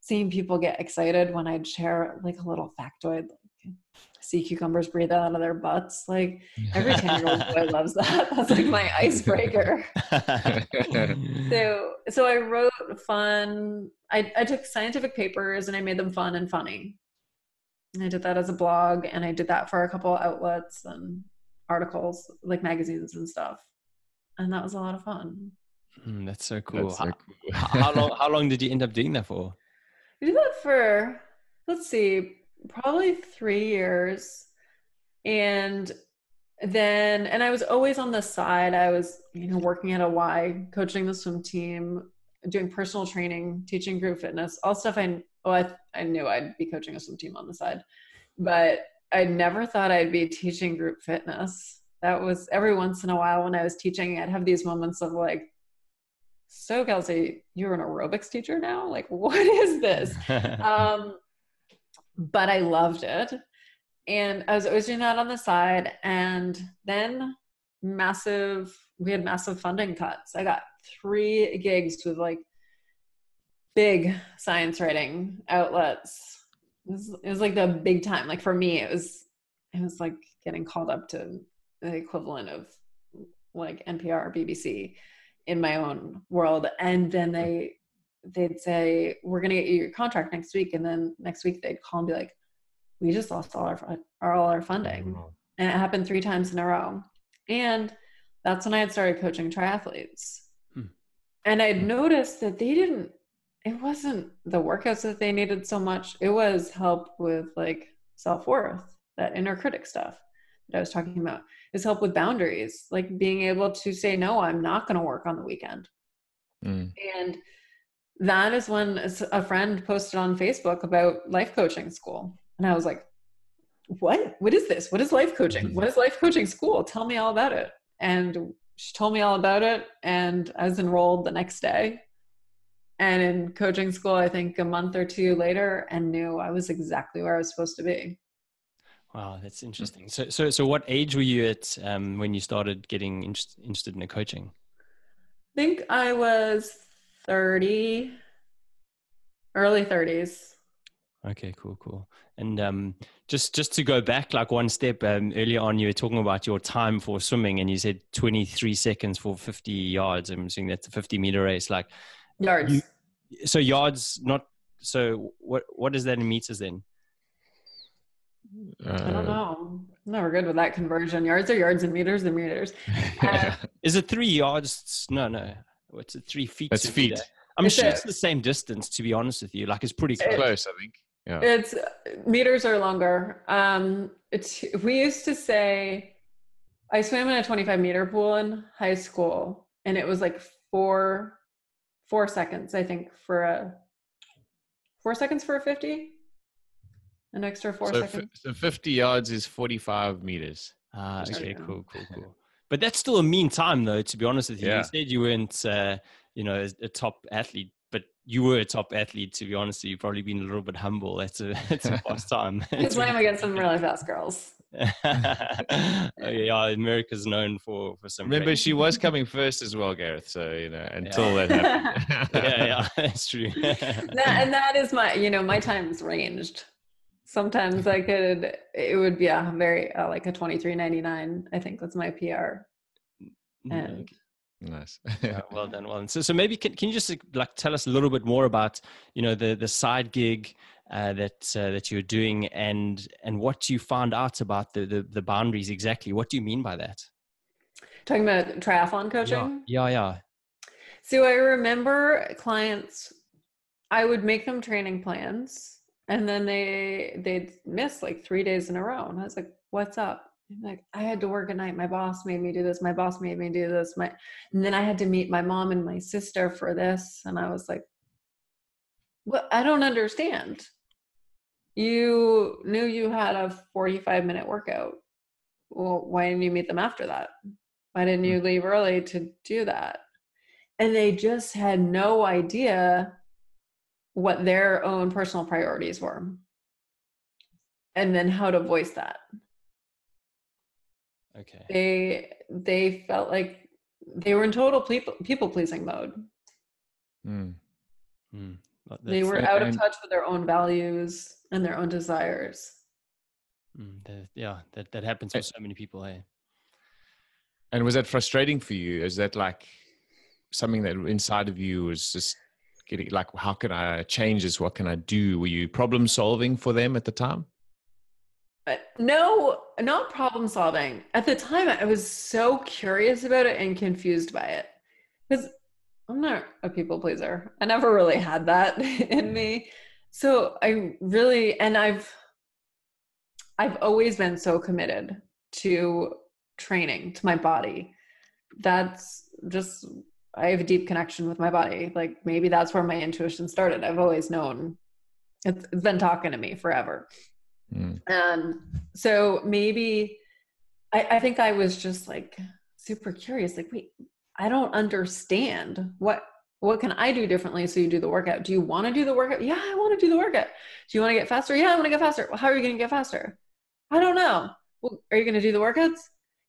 seeing people get excited when I'd share like a little factoid, like sea cucumbers breathe out of their butts. Like every ten-year-old boy loves that. That's like my icebreaker. so, so I wrote fun, I, I took scientific papers and I made them fun and funny. And I did that as a blog, and I did that for a couple outlets and articles, like magazines and stuff. And that was a lot of fun. Mm, that's so cool. That's so cool. how, how long How long did you end up doing that for? We did that for, let's see, probably three years. And then, and I was always on the side. I was, you know, working at a Y, coaching the swim team, doing personal training, teaching group fitness, all stuff I Well, I, th- I knew I'd be coaching a swim team on the side, but I never thought I'd be teaching group fitness. That was every once in a while when I was teaching, I'd have these moments of like, so Kelsey, you're an aerobics teacher now? Like, what is this? um, but I loved it. And I was always doing that on the side. And then massive, we had massive funding cuts. I got three gigs with like big science writing outlets. It was, it was like the big time. Like for me, it was, it was like getting called up to the equivalent of like N P R, B B C in my own world. And then they, they'd say, we're going to get you your contract next week. And then next week they'd call and be like, we just lost all our, our all our funding. And it happened three times in a row. And that's when I had started coaching triathletes. Hmm. And I'd noticed that they didn't, it wasn't the workouts that they needed so much. It was help with like self-worth, that inner critic stuff that I was talking about. It's help with boundaries, like being able to say, no, I'm not going to work on the weekend. Mm. And that is when a friend posted on Facebook about life coaching school. And I was like, what, what is this? What is life coaching? What is life coaching school? Tell me all about it. And she told me all about it. And I was enrolled the next day. And in coaching school, I think a month or two later, and knew I was exactly where I was supposed to be. Wow, that's interesting. So, so, so what age were you at um, when you started getting in- interested in the coaching? I think I was thirty, early thirties. Okay, cool, cool. And um, just just to go back like one step, um, earlier on you were talking about your time for swimming, and you said twenty-three seconds for fifty yards. I'm assuming that's a fifty meter race, like. Yards. You, so yards, not so. What what is that in meters then? Uh, I don't know. I'm never good with that conversion. Yards are yards, and meters and meters. Uh, is it three yards? No, no. What's it? Three feet. That's feet. Meter. I'm it's sure a, it's the same distance. To be honest with you, like it's pretty close. It, close, I think. Yeah. It's meters are longer. Um, it's we used to say. I swam in a twenty-five meter pool in high school, and it was like four. Four seconds, I think, for a four seconds for a fifty. An extra four so seconds. F- so fifty yards is forty-five meters. Ah, okay, cool, cool, cool. But that's still a mean time, though. To be honest with you, yeah. You said you weren't, uh, you know, a top athlete, but you were a top athlete. To be honest, you've probably been a little bit humble. That's a that's a fast time. Because I'm against some really fast girls. Yeah, America's known for for some. Remember, she was coming first as well, Gareth. So you know, until yeah. that happened. yeah, yeah, that's true. that, and that is my, you know, my time's ranged. Sometimes I could, it would be yeah, very uh, like a twenty-three ninety-nine. I think that's my P R. And nice. yeah, well done, well done. So, so maybe can can you just like tell us a little bit more about, you know, the the side gig uh, that uh, that you're doing and and what you found out about the, the the boundaries exactly? What do you mean by that? Talking about triathlon coaching. Yeah, yeah. yeah. So I remember clients, I would make them training plans, and then they they'd miss like three days in a row, and I was like, "What's up?" I'm like, I had to work at night. My boss made me do this. My boss made me do this. My, and then I had to meet my mom and my sister for this. And I was like, well, I don't understand. You knew you had a forty-five minute workout. Well, why didn't you meet them after that? Why didn't you leave early to do that? And they just had no idea what their own personal priorities were. And then how to voice that. Okay. They they felt like they were in total people people pleasing mode. Mm. Mm. They were out of touch with their own values and their own desires. Mm, the, yeah, that that happens with so many people. Hey. And was that frustrating for you? Is that like something that inside of you was just getting like, how can I change this? What can I do? Were you problem solving for them at the time? But no, not problem solving. At the time, I was so curious about it and confused by it because I'm not a people pleaser. I never really had that in me. So I really, and I've, I've always been so committed to training, to my body. That's just, I have a deep connection with my body. Like maybe that's where my intuition started. I've always known it's, it's been talking to me forever. Mm. And so maybe I, I think I was just like super curious, like, wait, I don't understand what, what can I do differently? So you do the workout. Do you want to do the workout? Yeah, I want to do the workout. Do you want to get faster? Yeah, I want to get faster. Well, how are you going to get faster? I don't know. Well, are you going to do the workouts?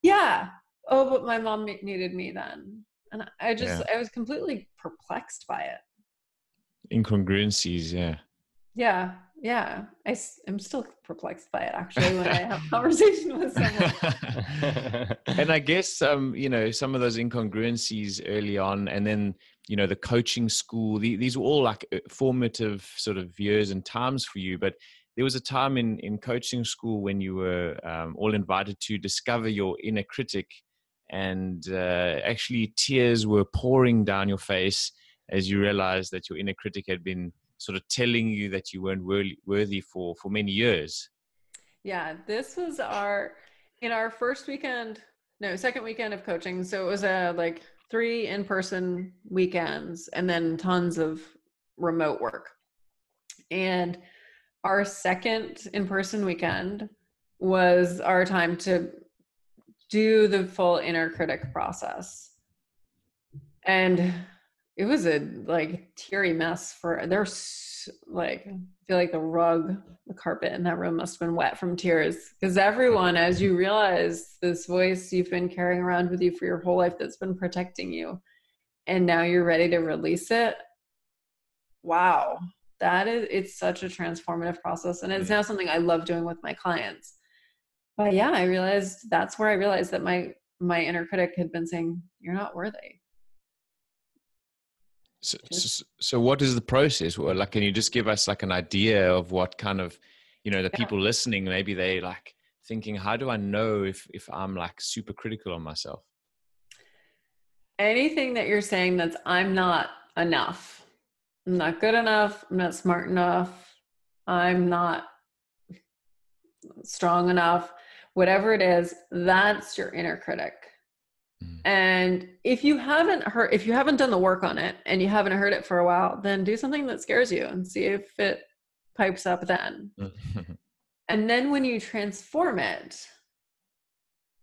Yeah. Oh, but my mom needed me then. And I just, yeah. I was completely perplexed by it. Incongruencies. Yeah. Yeah. Yeah, I, I'm still perplexed by it, actually, when I have a conversation with someone. And I guess, um, you know, some of those incongruencies early on, and then, you know, the coaching school, the, these were all like formative sort of years and times for you. But there was a time in, in coaching school when you were um, all invited to discover your inner critic, and uh, actually tears were pouring down your face as you realized that your inner critic had been sort of telling you that you weren't worthy, worthy for, for many years. Yeah, this was our, in our first weekend, no, second weekend of coaching. So it was a, like three in-person weekends and then tons of remote work. And our second in-person weekend was our time to do the full inner critic process. And it was a like teary mess for, there's like, I feel like the rug, the carpet in that room must've been wet from tears. Cause everyone, as you realize this voice you've been carrying around with you for your whole life, that's been protecting you. And now you're ready to release it. Wow. That is, it's such a transformative process. And it's now something I love doing with my clients. But yeah, I realized that's where I realized that my, my inner critic had been saying, you're not worthy. So, so, so what is the process? Well, like, can you just give us like an idea of what kind of, you know, the yeah. people listening, maybe they like thinking, how do I know if, if I'm like super critical on myself? Anything that you're saying that's I'm not enough, I'm not good enough, I'm not smart enough, I'm not strong enough, whatever it is, that's your inner critic. And if you haven't heard, if you haven't done the work on it and you haven't heard it for a while, then do something that scares you and see if it pipes up then. And then when you transform it,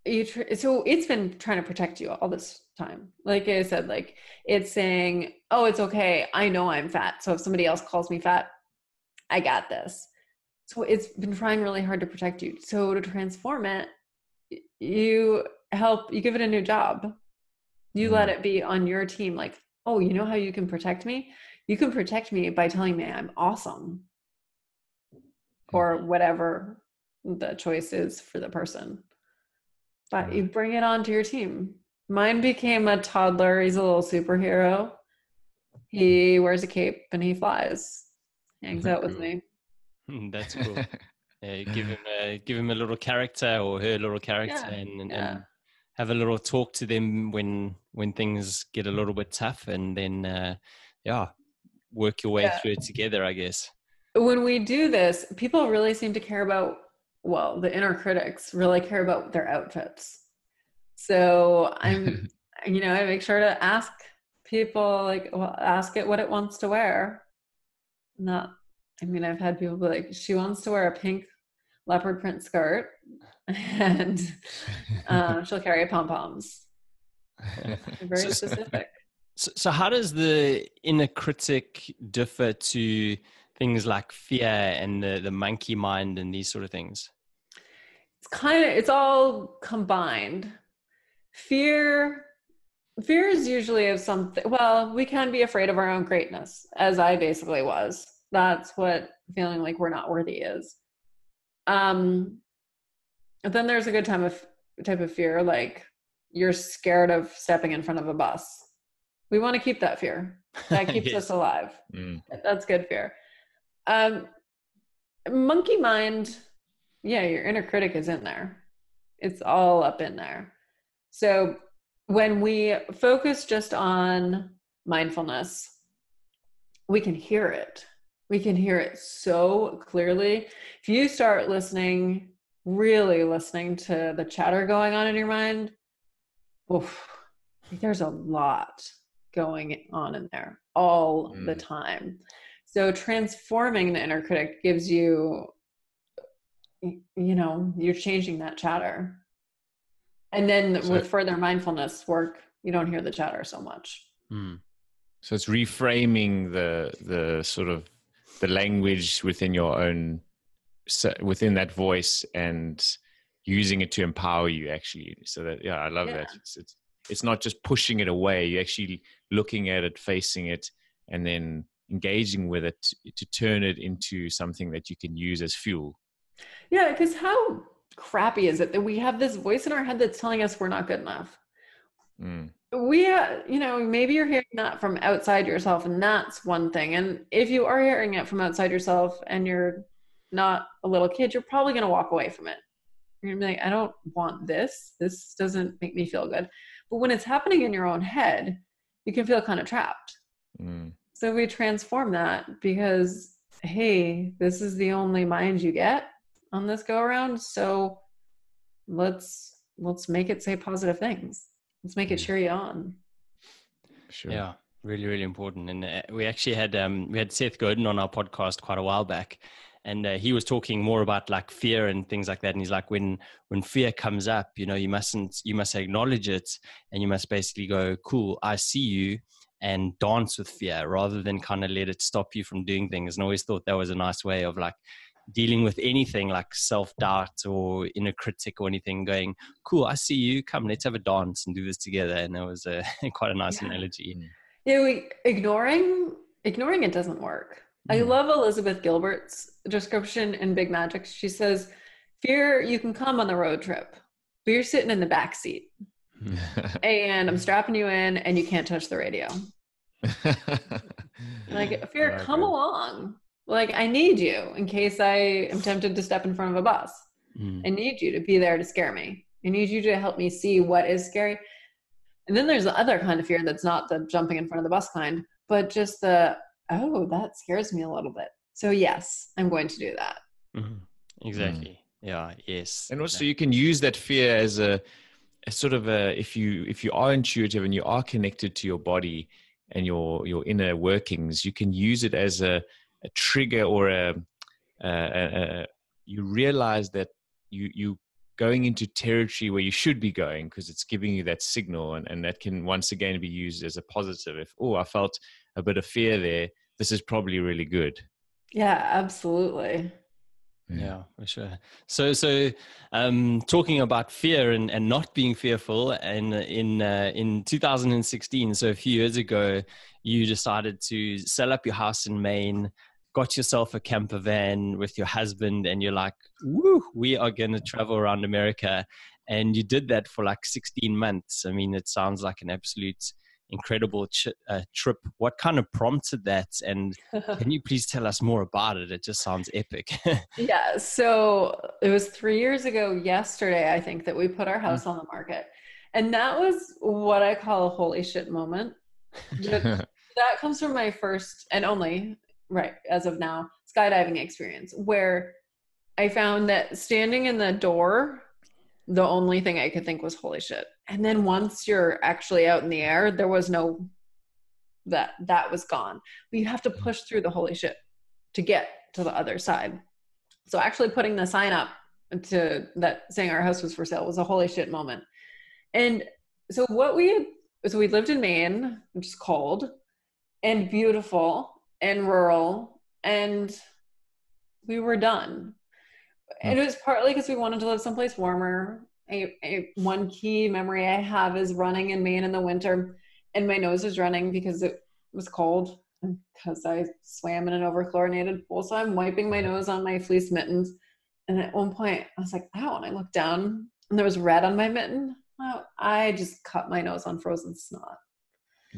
you, tr- so it's been trying to protect you all this time. Like I said, like it's saying, oh, it's okay. I know I'm fat. So if somebody else calls me fat, I got this. So it's been trying really hard to protect you. So to transform it, you help, you give it a new job. You let it be on your team. Like, oh, you know how you can protect me? You can protect me by telling me I'm awesome, or whatever the choice is for the person. But you bring it onto your team. Mine became a toddler. He's a little superhero. He wears a cape and he flies. Hangs out with me. That's cool. Yeah, give him a, give him a little character, or her little character, yeah, and, and, yeah. and have a little talk to them when when things get a little bit tough, and then uh, yeah, work your way yeah. through it together, I guess. When we do this, people really seem to care about, well, the inner critics really care about their outfits. So I'm, you know, I make sure to ask people, like, well, ask it what it wants to wear. Not, I mean, I've had people be like, she wants to wear a pink leopard print skirt, and um, she'll carry pom-poms. Very so, specific. So, so how does the inner critic differ to things like fear and the, the monkey mind and these sort of things? It's kind of, it's all combined. Fear, fear is usually of something. Well, we can be afraid of our own greatness, as I basically was. That's what feeling like we're not worthy is. Um, then there's a good time of type of fear, like you're scared of stepping in front of a bus. We want to keep that fear. That keeps yes. us alive. Mm. That's good fear. Um, monkey mind, yeah, your inner critic is in there. It's all up in there. So when we focus just on mindfulness, we can hear it. We can hear it so clearly. If you start listening, really listening to the chatter going on in your mind, oof, there's a lot going on in there all mm. the time. So transforming the inner critic gives you, you know, you're changing that chatter. And then so with further mindfulness work, you don't hear the chatter so much. Mm. So it's reframing the the sort of the language within your own, within that voice, and using it to empower you, actually. So that, yeah, I love yeah. that. It's, it's, it's not just pushing it away. You're actually looking at it, facing it, and then engaging with it to, to turn it into something that you can use as fuel. Yeah, because how crappy is it that we have this voice in our head that's telling us we're not good enough? Mm. We, uh, you know, maybe you're hearing that from outside yourself, and that's one thing. And if you are hearing it from outside yourself and you're not a little kid, you're probably going to walk away from it. You're going to be like, I don't want this. This doesn't make me feel good. But when it's happening in your own head, you can feel kind of trapped. Mm. So we transform that, because, hey, this is the only mind you get on this go around. So let's, let's make it say positive things. Let's make it cheer you on. Sure. Yeah. Really, really important. And uh, we actually had, um, we had Seth Godin on our podcast quite a while back, and uh, he was talking more about like fear and things like that. And he's like, when, when fear comes up, you know, you mustn't, you must acknowledge it, and you must basically go, cool, I see you, and dance with fear, rather than kind of let it stop you from doing things. And I always thought that was a nice way of like dealing with anything like self-doubt or inner critic or anything, going, cool, I see you, come, let's have a dance and do this together. And that was a, quite a nice yeah. analogy. Yeah, we, ignoring, ignoring it doesn't work. Mm. I love Elizabeth Gilbert's description in Big Magic. She says, fear, you can come on the road trip, but you're sitting in the back seat. And I'm strapping you in, and you can't touch the radio. Like, fear, come along. Like, I need you in case I am tempted to step in front of a bus. Mm. I need you to be there to scare me. I need you to help me see what is scary. And then there's the other kind of fear that's not the jumping in front of the bus kind, but just the, oh, that scares me a little bit. So yes, I'm going to do that. Mm-hmm. Exactly. Mm. Yeah. Yes. And also, you can use that fear as a, a sort of a, if you if you are intuitive and you are connected to your body and your your inner workings, you can use it as a a trigger, or a, a, a, a you realize that you, you going into territory where you should be going, because it's giving you that signal. And, and that can once again be used as a positive. If, oh, I felt a bit of fear there, this is probably really good. Yeah, absolutely. Yeah, yeah for sure. So, so um, talking about fear and, and not being fearful, and in uh, in two thousand sixteen, so a few years ago, you decided to sell up your house in Maine, got yourself a camper van with your husband, and you're like, woo, we are going to travel around America. And you did that for like sixteen months. I mean, it sounds like an absolute incredible ch uh, trip. What kind of prompted that? And can you please tell us more about it? It just sounds epic. Yeah. So it was three years ago yesterday, I think, that we put our house mm. on the market. And that was what I call a holy shit moment. That comes from my first and only, right, as of now, skydiving experience, where I found that standing in the door, the only thing I could think was holy shit. And then once you're actually out in the air, there was no, that, that was gone. But you have to push through the holy shit to get to the other side. So actually putting the sign up to that saying our house was for sale was a holy shit moment. And so what we had, so we lived in Maine, which is cold and beautiful and rural, and we were done. And it was partly because we wanted to live someplace warmer. I, I, one key memory I have is running in Maine in the winter, and my nose was running because it was cold and because I swam in an overchlorinated pool. So I'm wiping my nose on my fleece mittens. And at one point I was like, ow, and I looked down and there was red on my mitten. Oh, I just cut my nose on frozen snot.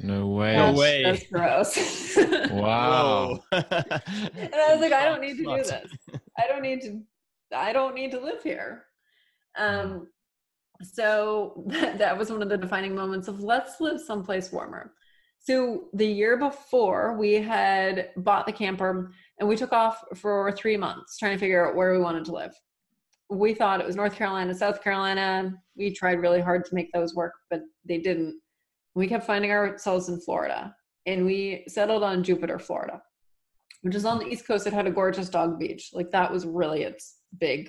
No way. Gosh, no way. That's gross. Wow. And I was like, I don't need to do this. I don't need to. I don't need to live here. Um, so that, that was one of the defining moments of let's live someplace warmer. So the year before, we had bought the camper and we took off for three months trying to figure out where we wanted to live. We thought it was North Carolina, South Carolina. We tried really hard to make those work, but they didn't. We kept finding ourselves in Florida, and we settled on Jupiter, Florida, which is on the East Coast. It had a gorgeous dog beach. Like that was really its big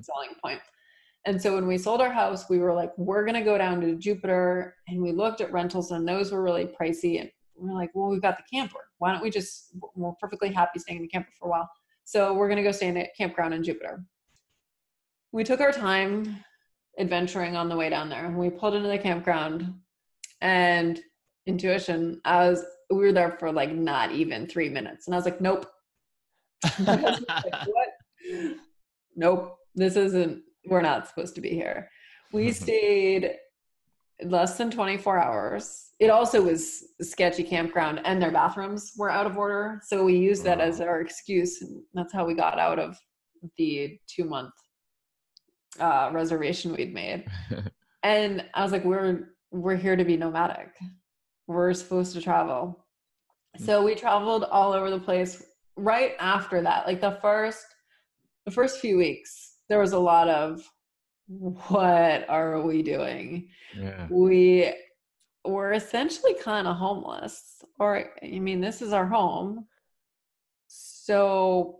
selling point. And so when we sold our house, we were like, we're going to go down to Jupiter. And we looked at rentals, and those were really pricey. And we're like, well, we've got the camper. Why don't we just, we're perfectly happy staying in the camper for a while. So we're going to go stay in the campground in Jupiter. We took our time adventuring on the way down there, and we pulled into the campground, and intuition, I was, we were there for like not even three minutes. And I was like, nope. I was like, what? Nope, this isn't, we're not supposed to be here. We stayed less than twenty-four hours. It also was a sketchy campground, and their bathrooms were out of order. So we used that as our excuse. And that's how we got out of the two month uh, reservation we'd made. And I was like, we're, we're here to be nomadic. We're supposed to travel. So we traveled all over the place right after that. Like the first, The first few weeks, there was a lot of, what are we doing? Yeah. We were essentially kind of homeless, or, I mean, this is our home. So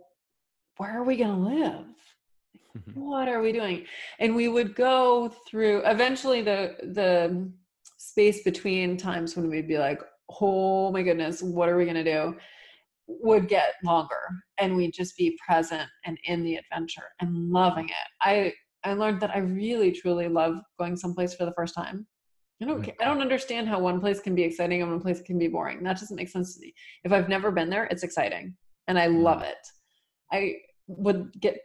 where are we going to live? What are we doing? And we would go through, eventually the, the space between times when we'd be like, oh my goodness, what are we going to do? Would get longer, and we'd just be present and in the adventure and loving it. I, I learned that I really truly love going someplace for the first time. I don't, I don't understand how one place can be exciting and one place can be boring. That doesn't make sense to me. If I've never been there, it's exciting and I love it. I would get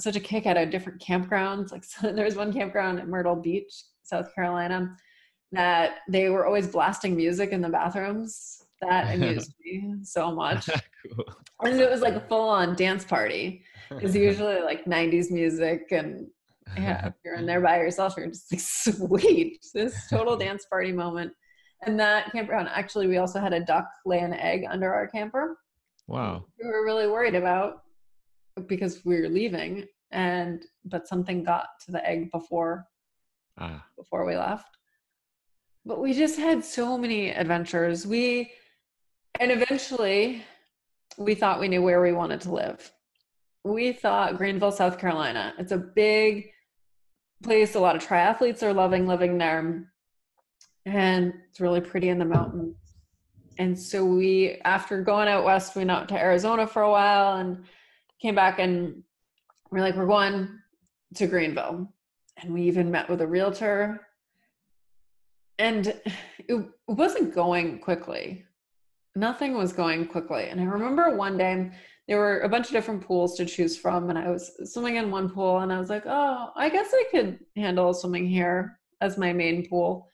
such a kick out of different campgrounds. Like so there was one campground at Myrtle Beach, South Carolina, that they were always blasting music in the bathrooms. That amused me so much. Cool. And it was like a full-on dance party. It's usually like nineties music, and yeah, if you're in there by yourself, you're just like, sweet, this total dance party moment. And that campground, actually, we also had a duck lay an egg under our camper. Wow. We were really worried about because we were leaving, and but something got to the egg before ah. before we left. But we just had so many adventures. We And eventually, we thought we knew where we wanted to live. We thought Greenville, South Carolina. It's a big place. A lot of triathletes are loving living there. And it's really pretty in the mountains. And so we, after going out west, we went out to Arizona for a while and came back and we're like, we're going to Greenville. And we even met with a realtor. And it wasn't going quickly. Nothing was going quickly. And I remember one day, there were a bunch of different pools to choose from. And I was swimming in one pool. And I was like, oh, I guess I could handle swimming here as my main pool.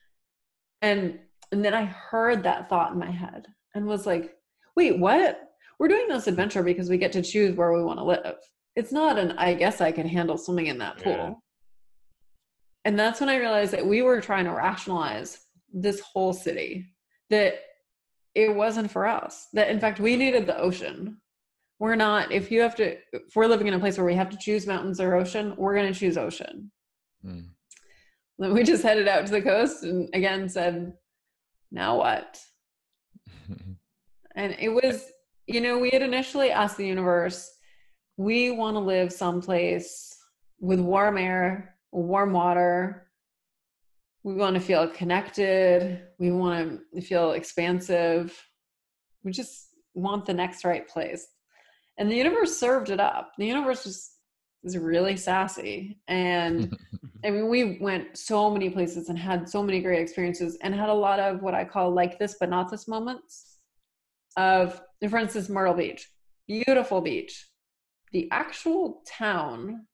And and then I heard that thought in my head and was like, wait, what? We're doing this adventure because we get to choose where we want to live. It's not an, I guess I could handle swimming in that pool. Yeah. And that's when I realized that we were trying to rationalize this whole city, that it wasn't for us, that in fact, we needed the ocean. We're not, if you have to, if we're living in a place where we have to choose mountains or ocean, we're going to choose ocean. Mm. Then we just headed out to the coast and again said, now what? And it was, you know, we had initially asked the universe, we want to live someplace with warm air, warm water. We want to feel connected. We want to feel expansive. We just want the next right place. And the universe served it up. The universe was, was really sassy. And I mean, we went so many places and had so many great experiences and had a lot of what I call like this, but not this moments of, for instance, Myrtle Beach, beautiful beach. The actual town,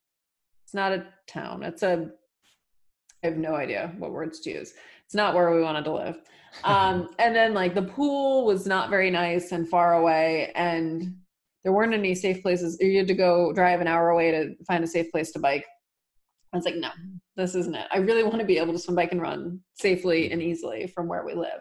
it's not a town. It's a, I have no idea what words to use. It's not where we wanted to live. Um, and then like the pool was not very nice and far away. And there weren't any safe places. You had to go drive an hour away to find a safe place to bike. I was like, no, this isn't it. I really want to be able to swim, bike, and run safely and easily from where we live.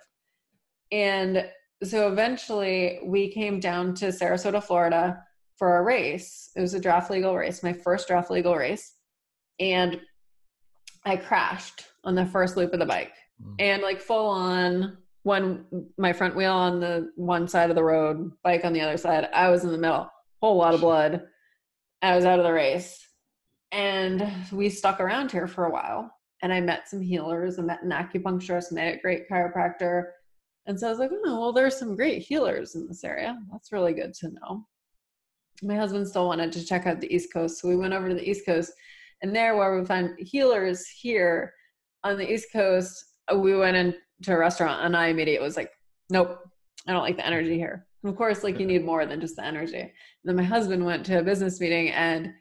And so eventually we came down to Sarasota, Florida for a race. It was a draft legal race, my first draft legal race. And I crashed on the first loop of the bike. Mm-hmm. And like full on, one, my front wheel on the one side of the road, bike on the other side. I was in the middle, whole lot of blood. I was out of the race. And we stuck around here for a while. And I met some healers. I met an acupuncturist, met a great chiropractor. And so I was like, oh, well, there's some great healers in this area. That's really good to know. My husband still wanted to check out the East Coast. So we went over to the East Coast. And there where we found healers here on the East Coast, we went and to a restaurant, and I immediately was like, nope, I don't like the energy here. And of course, like you need more than just the energy. And then my husband went to a business meeting and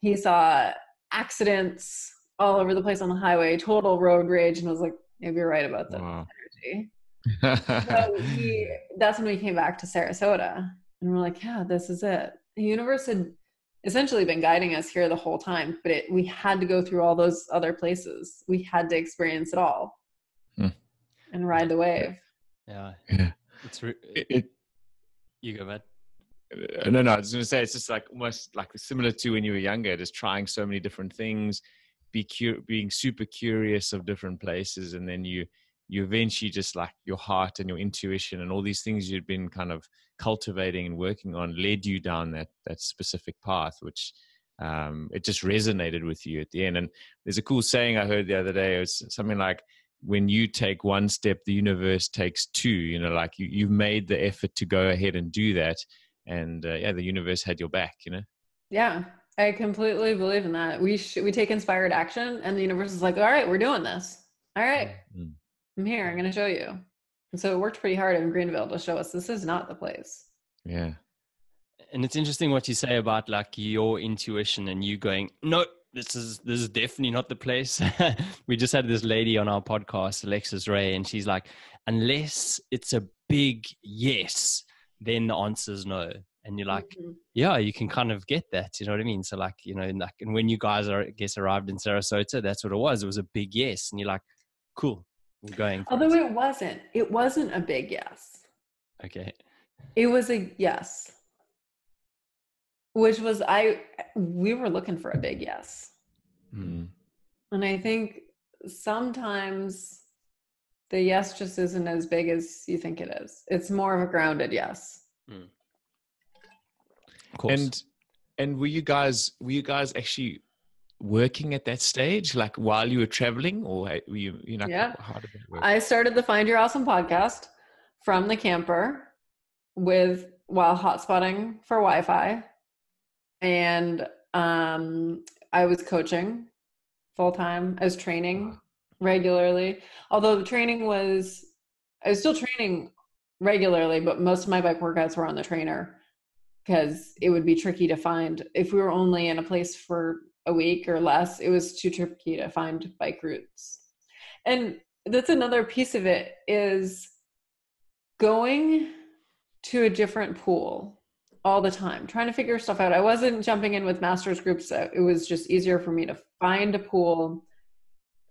he saw accidents all over the place on the highway, total road rage, and was like, maybe you're right about the wow. energy. So he, that's when we came back to Sarasota and we're like, yeah, this is it. The universe had essentially been guiding us here the whole time, but it, we had to go through all those other places. We had to experience it all. Hmm. And ride the wave. Yeah, yeah. It's re- it, it, you go, man. No, no. I was going to say it's just like almost like similar to when you were younger, just trying so many different things, be cu- being super curious of different places, and then you you eventually just like your heart and your intuition and all these things you'd been kind of cultivating and working on led you down that that specific path, which. Um, it just resonated with you at the end. And there's a cool saying I heard the other day. It was something like, when you take one step, the universe takes two, you know, like you, you've made the effort to go ahead and do that. And uh, yeah, the universe had your back, you know? Yeah. I completely believe in that. We sh- we take inspired action and the universe is like, all right, we're doing this. All right. Mm-hmm. I'm here. I'm going to show you. And so it worked pretty hard in Greenville to show us this is not the place. Yeah. And it's interesting what you say about like your intuition and you going, no, this is, this is definitely not the place. We just had this lady on our podcast, Alexis Ray, and she's like, unless it's a big yes, then the answer is no. And you're like, mm-hmm. yeah, you can kind of get that. You know what I mean? So like, you know, and like, and when you guys are, I guess, arrived in Sarasota, that's what it was. It was a big yes. And you're like, cool, we're going. Although it. it wasn't, it wasn't a big yes. Okay. It was a yes. Which was, I, we were looking for a big yes. Mm. And I think sometimes the yes just isn't as big as you think it is. It's more of a grounded yes. Mm. Of course. And, and were you guys, were you guys actually working at that stage? Like while you were traveling or were you, you know, yeah. how did it work? I started the Find Your Awesome podcast from the camper with, while hotspotting for Wi-Fi. And Um, I was coaching full time. I was training regularly, although the training was, I was still training regularly, but most of my bike workouts were on the trainer because it would be tricky to find, if we were only in a place for a week or less, it was too tricky to find bike routes. And that's another piece of it, is going to a different pool all the time, trying to figure stuff out. I wasn't jumping in with master's groups. It was just easier for me to find a pool,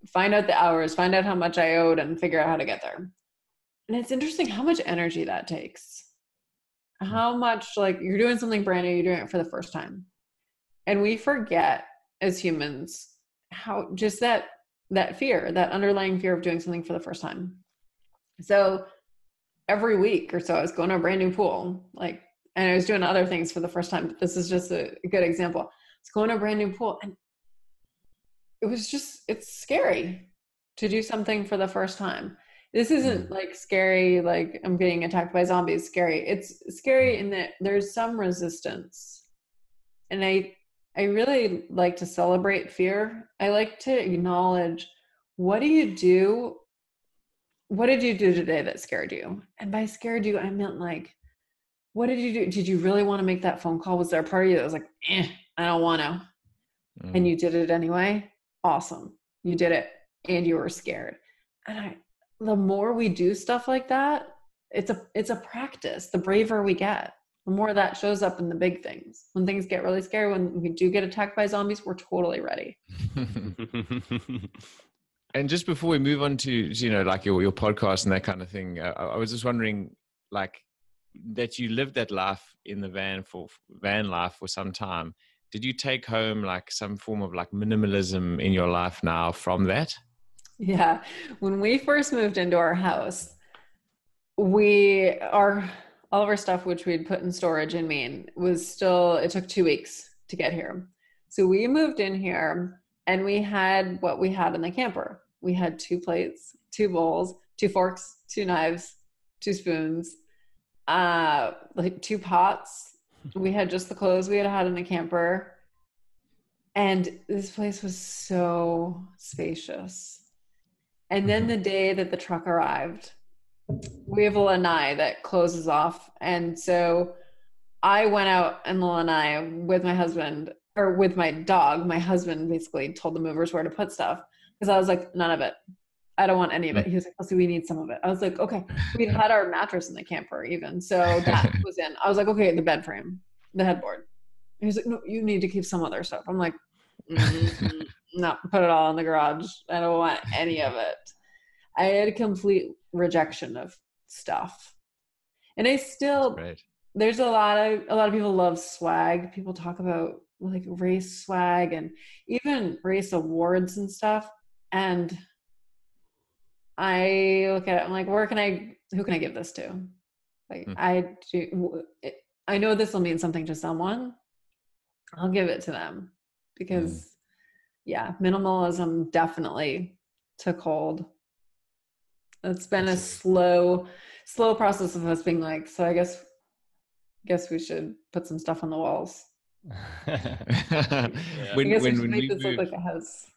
find out the hours, find out how much I owed, and figure out how to get there. And it's interesting how much energy that takes. How much, like, you're doing something brand new, you're doing it for the first time. And we forget as humans how just that that fear, that underlying fear of doing something for the first time. So every week or so, I was going to a brand new pool, like, and I was doing other things for the first time, but this is just a good example. It's going to a brand new pool, and it was just, it's scary to do something for the first time. This isn't like scary, like I'm getting attacked by zombies, scary. It's scary in that there's some resistance. And I, I really like to celebrate fear. I like to acknowledge, what do you do? What did you do today that scared you? And by scared you, I meant like, what did you do? Did you really want to make that phone call? Was there a part of you that was like, eh, I don't want to. Mm. And you did it anyway. Awesome. You did it. And you were scared. And I, the more we do stuff like that, it's a, it's a practice. The braver we get, the more that shows up in the big things. When things get really scary, when we do get attacked by zombies, we're totally ready. And just before we move on to, you know, like your, your podcast and that kind of thing, uh, I was just wondering, like, that you lived that life in the van for van life for some time. Did you take home like some form of like minimalism in your life now from that? Yeah. When we first moved into our house, we our all of our stuff, which we'd put in storage in Maine, was still, it took two weeks to get here. So we moved in here and we had what we had in the camper. We had two plates, two bowls, two forks, two knives, two spoons, uh like two pots. We had just the clothes we had had in the camper, and this place was so spacious. And then the day that the truck arrived, we have a lanai that closes off, and so I went out in the lanai with my husband, or with my dog. My husband basically told the movers where to put stuff, because I was like, none of it, I don't want any of it. He was like, Kelsey, we need some of it. I was like, okay. We'd had our mattress in the camper even. So that was in. I was like, okay, the bed frame, the headboard. He was like, no, you need to keep some other stuff. I'm like, mm, no, put it all in the garage. I don't want any of it. I had a complete rejection of stuff. And I still, right. there's a lot of, a lot of people love swag. People talk about like race swag and even race awards and stuff. And I look at it, I'm like, where can I, who can I give this to? Like, mm. I do, I know this will mean something to someone. I'll give it to them because, mm. yeah, minimalism definitely took hold. It's been a slow, slow process of us being like, so I guess, guess we should put some stuff on the walls. yeah. when, I guess when, we should make we this move. look like a house.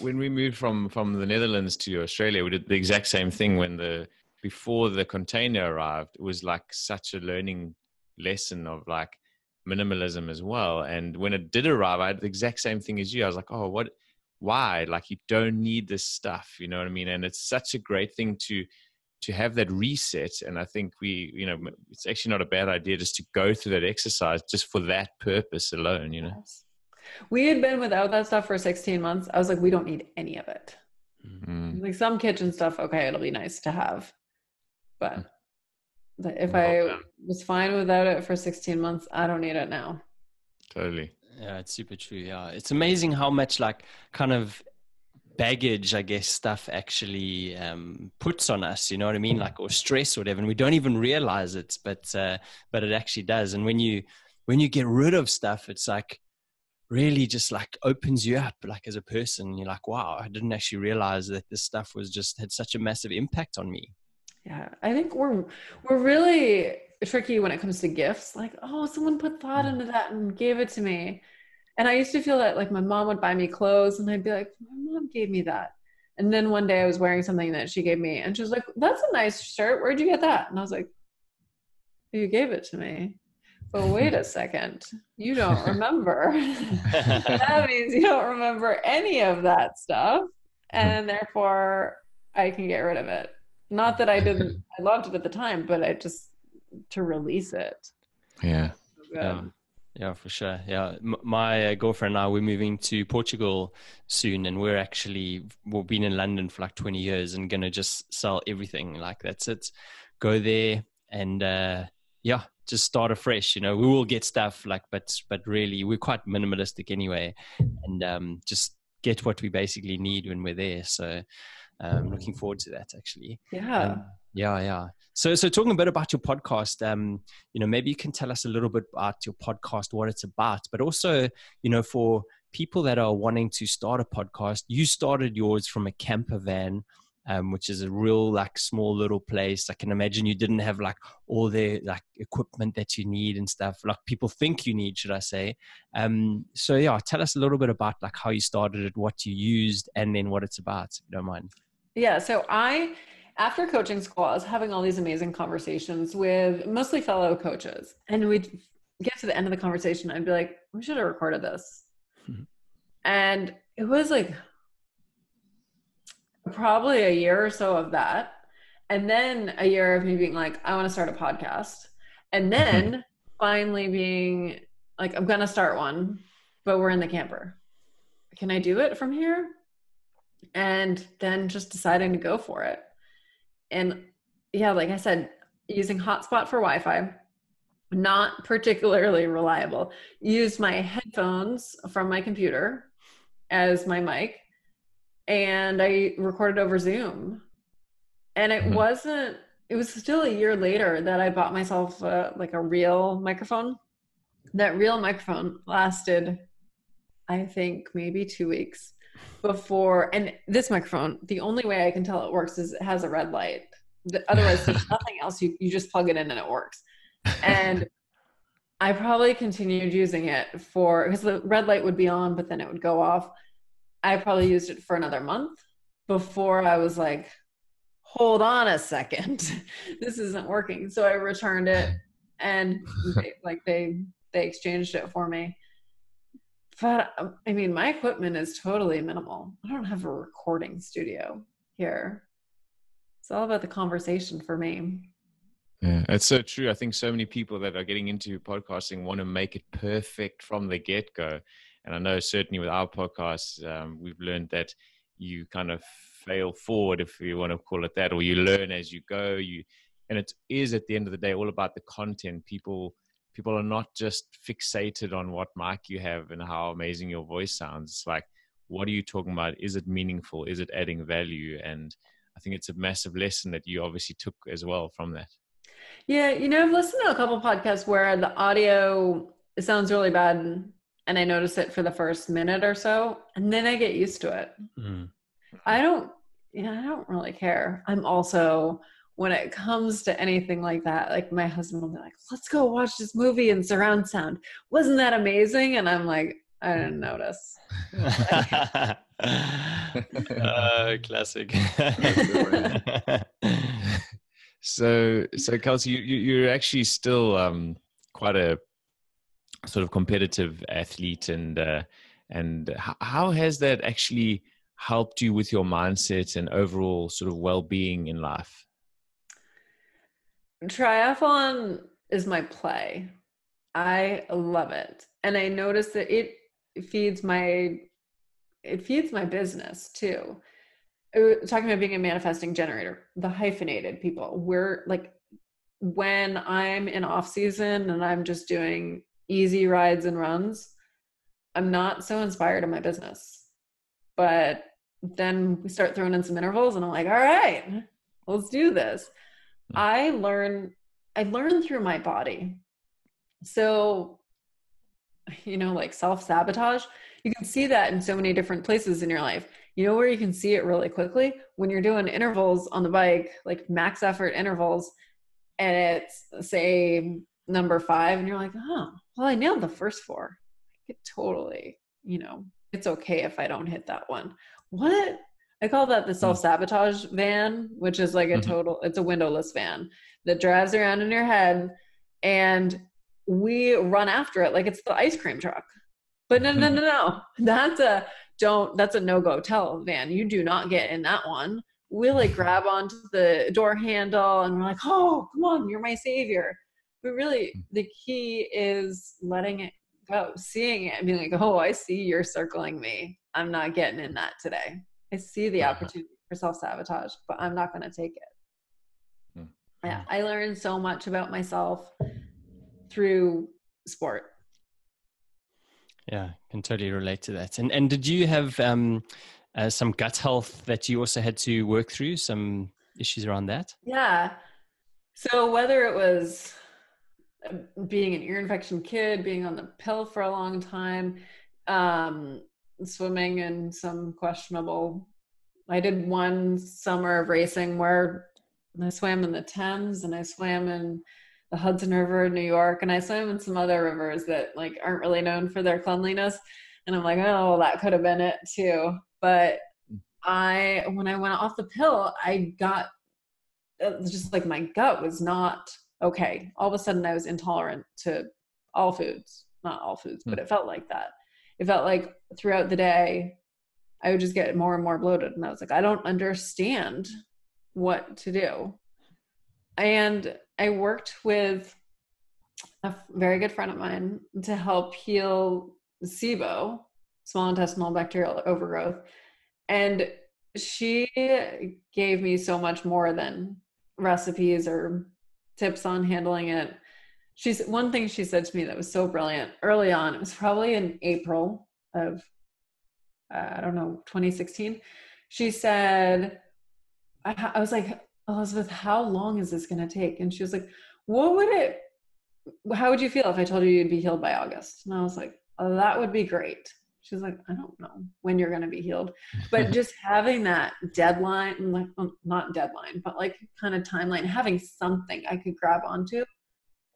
When we moved from, from the Netherlands to Australia, we did the exact same thing. When the, before the container arrived, it was like such a learning lesson of like minimalism as well. And when it did arrive, I had the exact same thing as you. I was like, oh, what, why? Like, you don't need this stuff. You know what I mean? And it's such a great thing to, to have that reset. And I think we, you know, it's actually not a bad idea just to go through that exercise just for that purpose alone, you know? Yes. We had been without that stuff for sixteen months. I was like, we don't need any of it. Mm-hmm. Like some kitchen stuff, okay, it'll be nice to have. But if I was fine without it for sixteen months, I don't need it now. Totally. Yeah, it's super true. Yeah. It's amazing how much like kind of baggage, I guess, stuff actually um, puts on us, you know what I mean? Like, or stress or whatever. And we don't even realize it, but, uh, but it actually does. And when you, when you get rid of stuff, it's like, really just like opens you up like as a person. You're like, wow, I didn't actually realize that this stuff was just had such a massive impact on me. Yeah, I think we're we're really tricky when it comes to gifts. Like, oh, someone put thought into that and gave it to me. And I used to feel that, like, my mom would buy me clothes and I'd be like, my mom gave me that. And then one day I was wearing something that she gave me and she was like, that's a nice shirt. Where'd you get that? And I was like, you gave it to me. But wait a second, you don't remember. That means you don't remember any of that stuff. And therefore I can get rid of it. Not that I didn't, I loved it at the time, but I just, to release it. Yeah. So um, yeah, for sure. Yeah. M- my uh, girlfriend and I, we're moving to Portugal soon, and we're actually, we've been in London for like twenty years and going to just sell everything. Like, that's it. Go there and uh, yeah, just start afresh. You know, we will get stuff like, but, but really we're quite minimalistic anyway, and um, just get what we basically need when we're there. So I'm um, looking forward to that, actually. Yeah. Um, yeah. Yeah. So, so talking a bit about your podcast, um, you know, maybe you can tell us a little bit about your podcast, what it's about, but also, you know, for people that are wanting to start a podcast, you started yours from a camper van, um, which is a real, like, small little place. I can imagine you didn't have like all the like equipment that you need and stuff, like people think you need, should I say. Um, so yeah, tell us a little bit about like how you started it, what you used, and then what it's about, if you don't mind. Yeah. So I, after coaching school, I was having all these amazing conversations with mostly fellow coaches. And we'd get to the end of the conversation. I'd be like, we should have recorded this. Mm-hmm. And it was like probably a year or so of that. And then a year of me being like, I want to start a podcast. And then mm-hmm. finally being like, I'm going to start one, but we're in the camper. Can I do it from here? And then just deciding to go for it. And yeah, like I said, using hotspot for Wi-Fi, not particularly reliable. Used my headphones from my computer as my mic, and I recorded over Zoom. And it mm-hmm. wasn't, it was still a year later that I bought myself a, like a real microphone. That real microphone lasted, I think, maybe two weeks. Before, and this microphone, the only way I can tell it works is it has a red light. Otherwise, there's nothing else. You, you just plug it in and it works. And I probably continued using it for, because the red light would be on, but then it would go off. I probably used it for another month before I was like, hold on a second, this isn't working. So I returned it, and they, like they, they exchanged it for me. But I mean, my equipment is totally minimal. I don't have a recording studio here. It's all about the conversation for me. Yeah, it's so true. I think so many people that are getting into podcasting want to make it perfect from the get-go. And I know certainly with our podcast, um, we've learned that you kind of fail forward, if you want to call it that, or you learn as you go. You, and it is at the end of the day all about the content. People... People are not just fixated on what mic you have and how amazing your voice sounds. It's like, what are you talking about? Is it meaningful? Is it adding value? And I think it's a massive lesson that you obviously took as well from that. Yeah. You know, I've listened to a couple podcasts where the audio sounds really bad and I notice it for the first minute or so, and then I get used to it. Mm. I don't, you know, I don't really care. I'm also... When it comes to anything like that, like my husband will be like, let's go watch this movie in surround sound. Wasn't that amazing? And I'm like, I didn't notice. uh, classic. so, so Kelsey, you, you're actually still um, quite a sort of competitive athlete. And, uh, and how has that actually helped you with your mindset and overall sort of well-being in life? Triathlon is my play. I love it. And I notice that it feeds my, it feeds my business too. Talking about being a manifesting generator, the hyphenated people, we're like, when I'm in off season and I'm just doing easy rides and runs, I'm not so inspired in my business. But then we start throwing in some intervals and I'm like, all right, let's do this. I learn, I learn through my body. So, you know, like self-sabotage, you can see that in so many different places in your life. You know where you can see it really quickly? When you're doing intervals on the bike, like max effort intervals, and it's say number five and you're like, oh, well, I nailed the first four. totally, you know, it's okay if I don't hit that one. What? I call that the self-sabotage van, which is like a total, it's a windowless van that drives around in your head, and we run after it like it's the ice cream truck. But no, no, no, no. That's a don't, that's a no-go tell van. You do not get in that one. We like grab onto the door handle and we're like, oh, come on, you're my savior. But really the key is letting it go, seeing it and being like, oh, I see you're circling me. I'm not getting in that today. I see the opportunity for self-sabotage, but I'm not going to take it. Mm. Yeah, I learned so much about myself through sport. Yeah, I can totally relate to that. And and did you have um, uh, some gut health that you also had to work through, some issues around that? Yeah. So whether it was being an ear infection kid, being on the pill for a long time, um, swimming in some questionable, I did one summer of racing where I swam in the Thames and I swam in the Hudson River in New York and I swam in some other rivers that like aren't really known for their cleanliness, and I'm like, oh, that could have been it too. But I when I went off the pill, I got it was just like my gut was not okay. All of a sudden I was intolerant to all foods, not all foods, but it felt like that. It felt like throughout the day, I would just get more and more bloated. And I was like, I don't understand what to do. And I worked with a very good friend of mine to help heal S I B O, small intestinal bacterial overgrowth. And she gave me so much more than recipes or tips on handling it. She's one thing she said to me that was so brilliant early on. It was probably in April of, uh, I don't know, twenty sixteen. She said, I, I was like, Elizabeth, how long is this going to take? And she was like, what would it, how would you feel if I told you you'd be healed by August? And I was like, oh, that would be great. She was like, I don't know when you're going to be healed, but just having that deadline, like well, not deadline, but like kind of timeline, having something I could grab onto.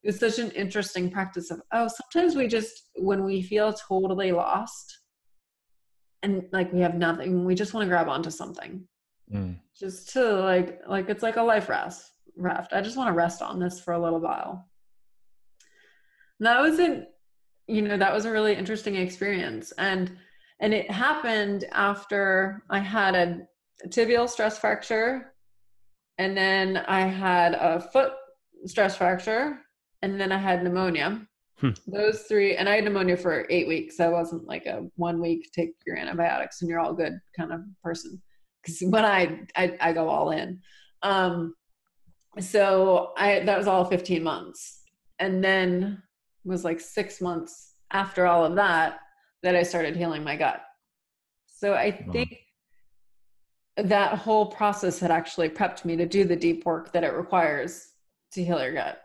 It's such an interesting practice of, oh, sometimes we just, when we feel totally lost and like we have nothing, we just want to grab onto something mm. just to like, like it's like a life rest, raft. I just want to rest on this for a little while. And that was a, you know, that was a really interesting experience. And, and it happened after I had a, a tibial stress fracture, and then I had a foot stress fracture, and then I had pneumonia. Hmm. Those three, and I had pneumonia for eight weeks. I wasn't like a one week, take your antibiotics and you're all good kind of person. Because when I, I, I go all in. Um, so I, that was all fifteen months. And then it was like six months after all of that, that I started healing my gut. So I think oh. that whole process had actually prepped me to do the deep work that it requires to heal your gut.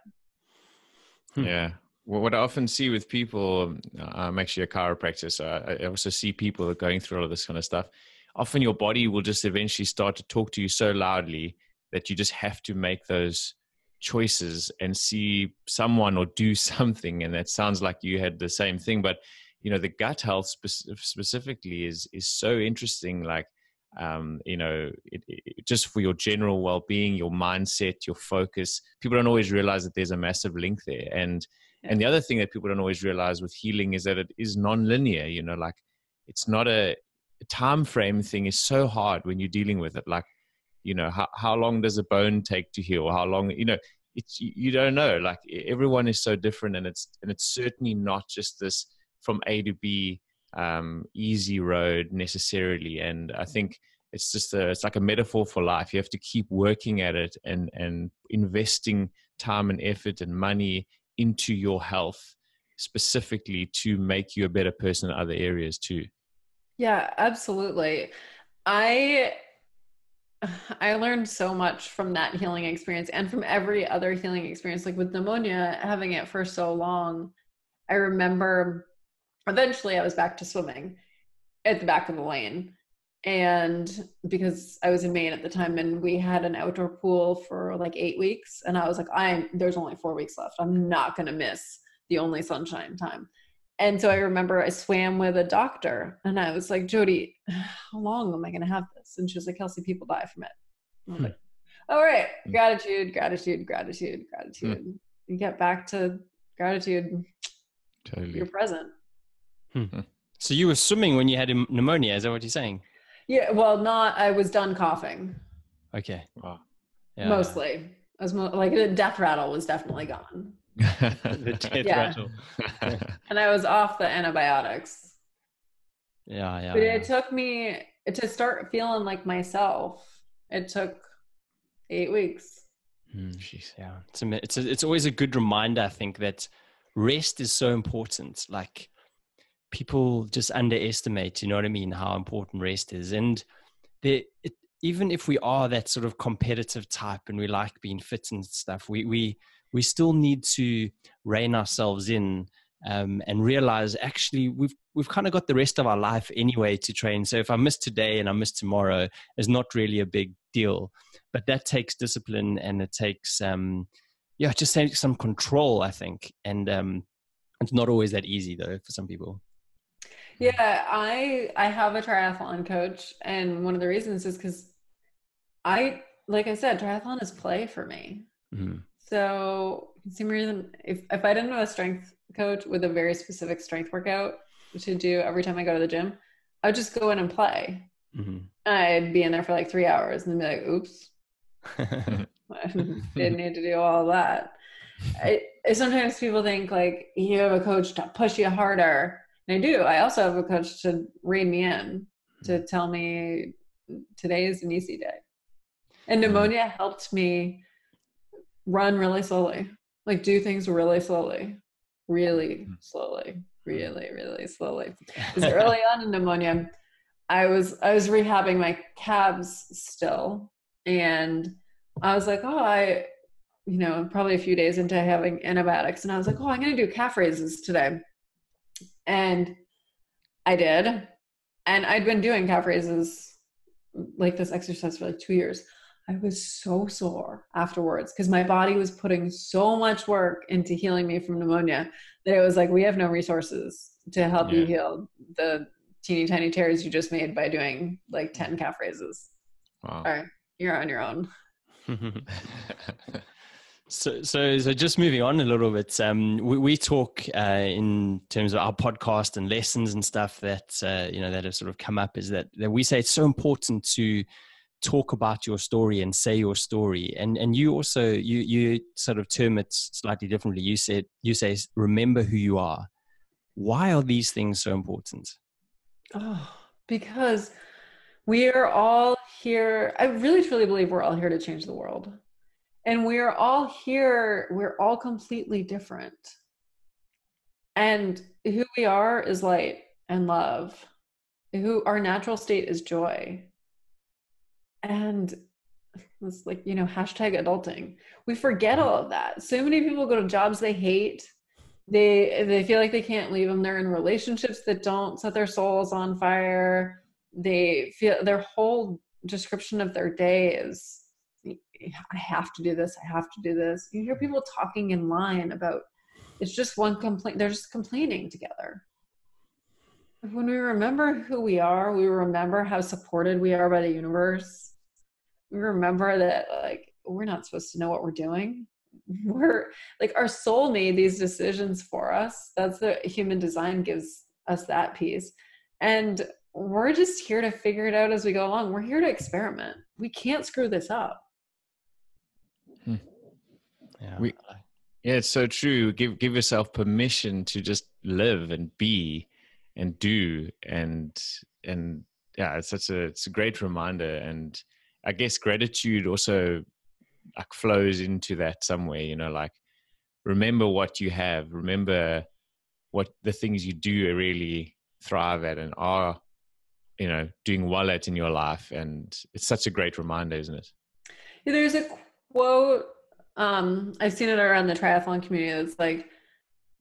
Yeah. Well, what I often see with people, I'm actually a chiropractor, so I also see people going through all of this kind of stuff. Often your body will just eventually start to talk to you so loudly that you just have to make those choices and see someone or do something. And that sounds like you had the same thing, but you know, the gut health spe- specifically is, is so interesting. Like, um, you know, it, it, just for your general well-being, your mindset, your focus, people don't always realize that there's a massive link there. And, yeah. and the other thing that people don't always realize with healing is that it is non-linear, you know, like it's not a, a time frame thing is so hard when you're dealing with it. Like, you know, how, how long does a bone take to heal? How long, you know, it's, you don't know, like everyone is so different, and it's, and it's certainly not just this from A to B um easy road necessarily. And I think it's just a, it's like a metaphor for life. You have to keep working at it and and investing time and effort and money into your health specifically to make you a better person in other areas too. Yeah, absolutely. I I learned so much from that healing experience and from every other healing experience. Like with pneumonia, having it for so long, I remember eventually I was back to swimming at the back of the lane, and because I was in Maine at the time and we had an outdoor pool for like eight weeks and I was like, I'm, there's only four weeks left. I'm not going to miss the only sunshine time. And so I remember I swam with a doctor and I was like, Jody, how long am I going to have this? And she was like, Kelsey, people die from it. I was hmm. like, all right, gratitude, gratitude, gratitude, gratitude. Hmm. You get back to gratitude. Totally. You're present. Hmm. So you were swimming when you had pneumonia. Is that what you're saying? Yeah. Well, not, I was done coughing. Okay. Wow. Yeah. Mostly. I was mo- like the death rattle was definitely gone. The death yeah. rattle. And I was off the antibiotics. Yeah, yeah. But yeah. it took me to start feeling like myself. It took eight weeks. Mm, jeez, yeah. It's a, it's a, it's always a good reminder, I think, that rest is so important. Like people just underestimate, you know what I mean, how important rest is. And there, it, even if we are that sort of competitive type and we like being fit and stuff, we we we still need to rein ourselves in um, and realize actually we've we've kind of got the rest of our life anyway to train. So if I miss today and I miss tomorrow, it's not really a big deal. But that takes discipline and it takes um, yeah, it just takes some control, I think. And um, it's not always that easy though for some people. Yeah, I I have a triathlon coach, and one of the reasons is because I, like I said, triathlon is play for me. Mm-hmm. So same reason, if, if I didn't have a strength coach with a very specific strength workout to do every time I go to the gym, I would just go in and play. Mm-hmm. I'd be in there for like three hours and then be like, oops, I didn't need to do all that. I, sometimes people think like you have a coach to push you harder. I do. I also have a coach to rein me in, to tell me today is an easy day. And pneumonia mm. helped me run really slowly, like do things really slowly, really slowly, really, really slowly. Because early on in pneumonia, I was I was rehabbing my calves still. And I was like, oh, I, you know, probably a few days into having antibiotics. And I was like, oh, I'm going to do calf raises today. And I did. And I'd been doing calf raises, like this exercise, for like two years. I was so sore afterwards because my body was putting so much work into healing me from pneumonia that it was like, we have no resources to help yeah. you heal the teeny tiny tears you just made by doing like ten calf raises. Wow. All right, you're on your own. So, so, so just moving on a little bit, um, we, we talk uh, in terms of our podcast and lessons and stuff that, uh, you know, that have sort of come up is that, that we say it's so important to talk about your story and say your story. And, and you also, you, you sort of term it slightly differently. You said, you say, remember who you are. Why are these things so important? Oh, because we are all here. I really, truly believe we're all here to change the world. And we're all here, we're all completely different. And who we are is light and love. Who our natural state is joy. And it's like, you know, hashtag adulting. We forget all of that. So many people go to jobs they hate. They they feel like they can't leave them. They're in relationships that don't set their souls on fire. They feel their whole description of their day is, I have to do this. I have to do this. You hear people talking in line about, it's just one complaint. They're just complaining together. When we remember who we are, we remember how supported we are by the universe. We remember that like, we're not supposed to know what we're doing. We're like, our soul made these decisions for us. That's the human design gives us that piece. And we're just here to figure it out as we go along. We're here to experiment. We can't screw this up. Hmm. Yeah. We, yeah, it's so true. Give give yourself permission to just live and be and do and and yeah, it's such a it's a great reminder. And I guess gratitude also like flows into that somewhere, you know, like remember what you have, remember what the things you do really thrive at and are, you know, doing well at in your life. And it's such a great reminder, isn't it? Yeah, there's a quote, um, I've seen it around the triathlon community. It's like,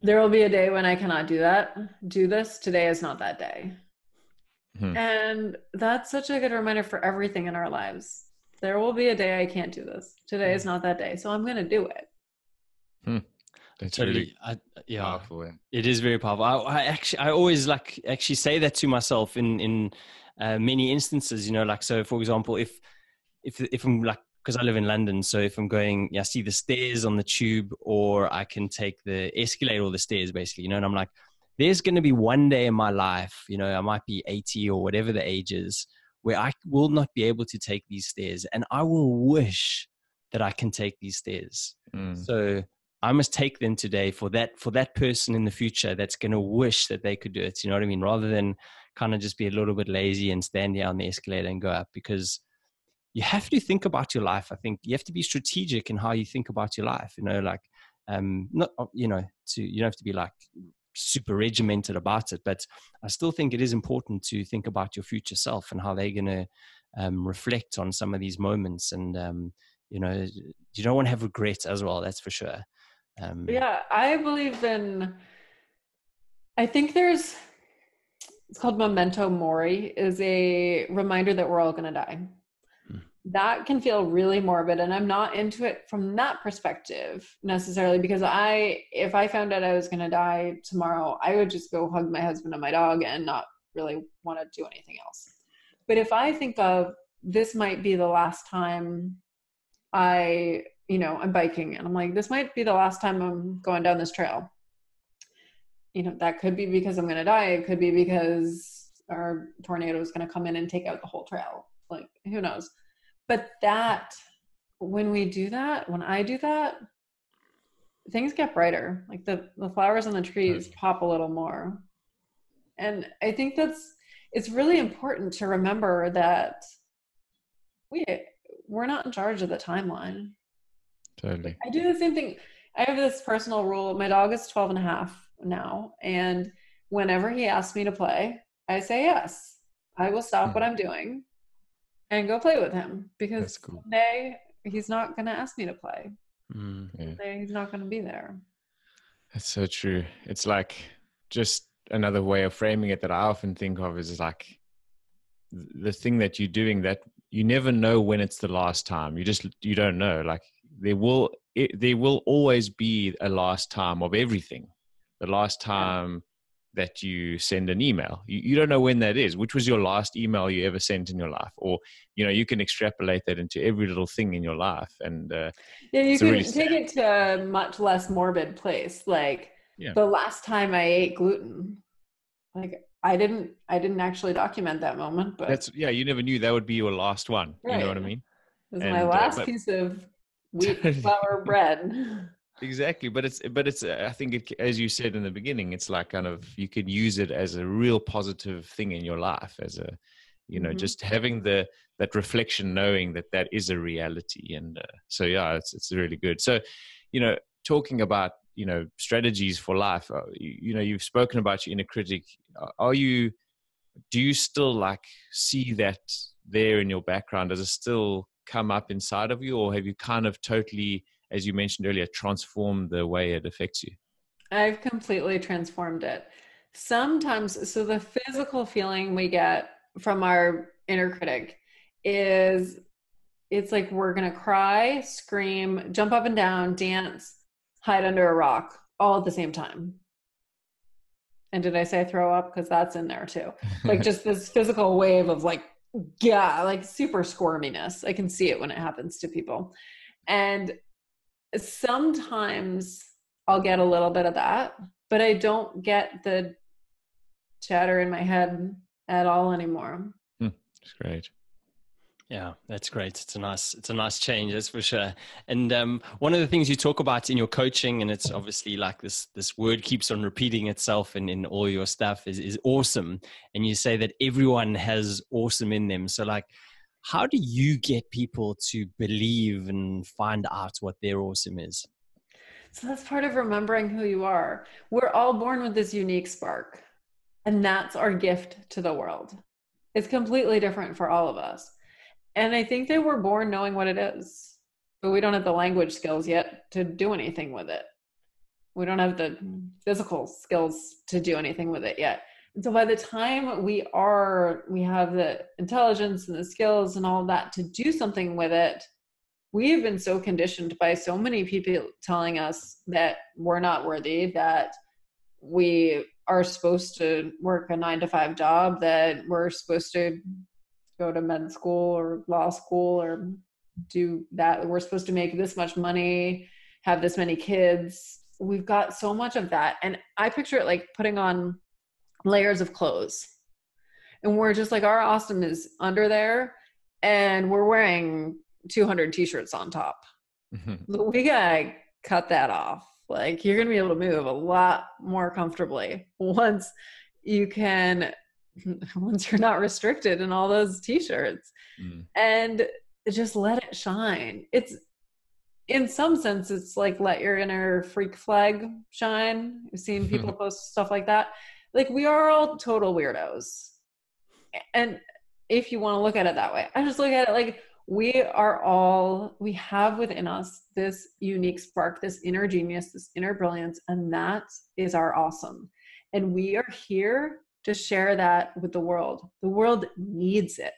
there will be a day when I cannot do that, do this. Today is not that day. Hmm. And that's such a good reminder for everything in our lives. There will be a day I can't do this. Today hmm. is not that day. So I'm going to do it. Hmm. It's totally, really I, yeah, powerful. Yeah. It is very powerful. I, I actually, I always like actually say that to myself in in uh, many instances. You know, like so. For example, if if if I'm like, because I live in London, so if I'm going, yeah, I see the stairs on the tube, or I can take the escalator or the stairs, basically. You know, and I'm like, there's going to be one day in my life, you know, I might be eighty or whatever the age is, where I will not be able to take these stairs, and I will wish that I can take these stairs. Mm. So I must take them today for that, for that person in the future that's going to wish that they could do it. You know what I mean? Rather than kind of just be a little bit lazy and stand here on the escalator and go up, because you have to think about your life. I think you have to be strategic in how you think about your life, you know, like, um, not, you know, to, you don't have to be like super regimented about it, but I still think it is important to think about your future self and how they're going to, um, reflect on some of these moments. And, um, you know, you don't want to have regrets as well. That's for sure. Um, yeah, I believe in, I think there's, it's called memento mori, is a reminder that we're all going to die. Hmm. That can feel really morbid, and I'm not into it from that perspective necessarily, because I, if I found out I was going to die tomorrow, I would just go hug my husband and my dog and not really want to do anything else. But if I think of, this might be the last time I, you know, I'm biking and I'm like, this might be the last time I'm going down this trail. You know, that could be because I'm going to die. It could be because our tornado is going to come in and take out the whole trail. Like, who knows? But that, when we do that, when I do that, things get brighter. Like the, the flowers on the trees right. pop a little more. And I think that's, it's really important to remember that we, we're not in charge of the timeline. Totally. I do the same thing. I have this personal rule. My dog is twelve and a half now. And whenever he asks me to play, I say, yes, I will stop mm. what I'm doing and go play with him, because cool. someday he's not going to ask me to play. Mm, yeah. He's not going to be there. That's so true. It's like just another way of framing it that I often think of is like the thing that you're doing that you never know when it's the last time. You just, you don't know. Like, There will it, there will always be a last time of everything. The last time that you send an email, you, you don't know when that is. Which was your last email you ever sent in your life? Or, you know, you can extrapolate that into every little thing in your life. And uh, yeah, you can really take it to a much less morbid place. Like yeah. the last time I ate gluten, like I didn't I didn't actually document that moment. But that's yeah, you never knew that would be your last one. Right. You know what I mean? It was and, my last uh, but, piece of wheat flour bread. Exactly. But it's, but it's, I think it, as you said in the beginning, it's like kind of, you can use it as a real positive thing in your life, as a, you know, mm-hmm. just having the, that reflection, knowing that that is a reality. And uh, so, yeah, it's, it's really good. So, you know, talking about, you know, strategies for life, uh, you, you know, you've spoken about your inner critic. Are you, do you still like see that there in your background? Does it still come up inside of you, or have you kind of totally, as you mentioned earlier, transformed the way it affects you? I've completely transformed it. Sometimes, so the physical feeling we get from our inner critic is, it's like we're gonna cry, scream, jump up and down, dance, hide under a rock, all at the same time. And did I say throw up? Because that's in there too. Like just this physical wave of like, yeah, like super squirminess. I can see it when it happens to people. And sometimes I'll get a little bit of that, but I don't get the chatter in my head at all anymore. It's mm, great. Yeah, that's great. It's a nice, it's a nice change, that's for sure. And um, one of the things you talk about in your coaching, and it's obviously like this, this word keeps on repeating itself in, in all your stuff, is, is awesome. And you say that everyone has awesome in them. So like, how do you get people to believe and find out what their awesome is? So that's part of remembering who you are. We're all born with this unique spark, and that's our gift to the world. It's completely different for all of us. And I think that we're born knowing what it is, but we don't have the language skills yet to do anything with it. We don't have the physical skills to do anything with it yet. And so by the time we are, we have the intelligence and the skills and all that to do something with it, we have been so conditioned by so many people telling us that we're not worthy, that we are supposed to work a nine to five job, that we're supposed to go to med school or law school or do that. We're supposed to make this much money, have this many kids. We've got so much of that. And I picture it like putting on layers of clothes. And we're just like, our awesome is under there, and we're wearing two hundred t-shirts on top. Mm-hmm. We gotta cut that off. Like, you're gonna be able to move a lot more comfortably once you can, once you're not restricted in all those t-shirts. Mm. And just let it shine. It's, in some sense, it's like, let your inner freak flag shine. I've seen people post stuff like that. Like, we are all total weirdos. And if you want to look at it that way, I just look at it like, we are all, we have within us this unique spark, this inner genius, this inner brilliance, and that is our awesome. And we are here to share that with the world. The world needs it.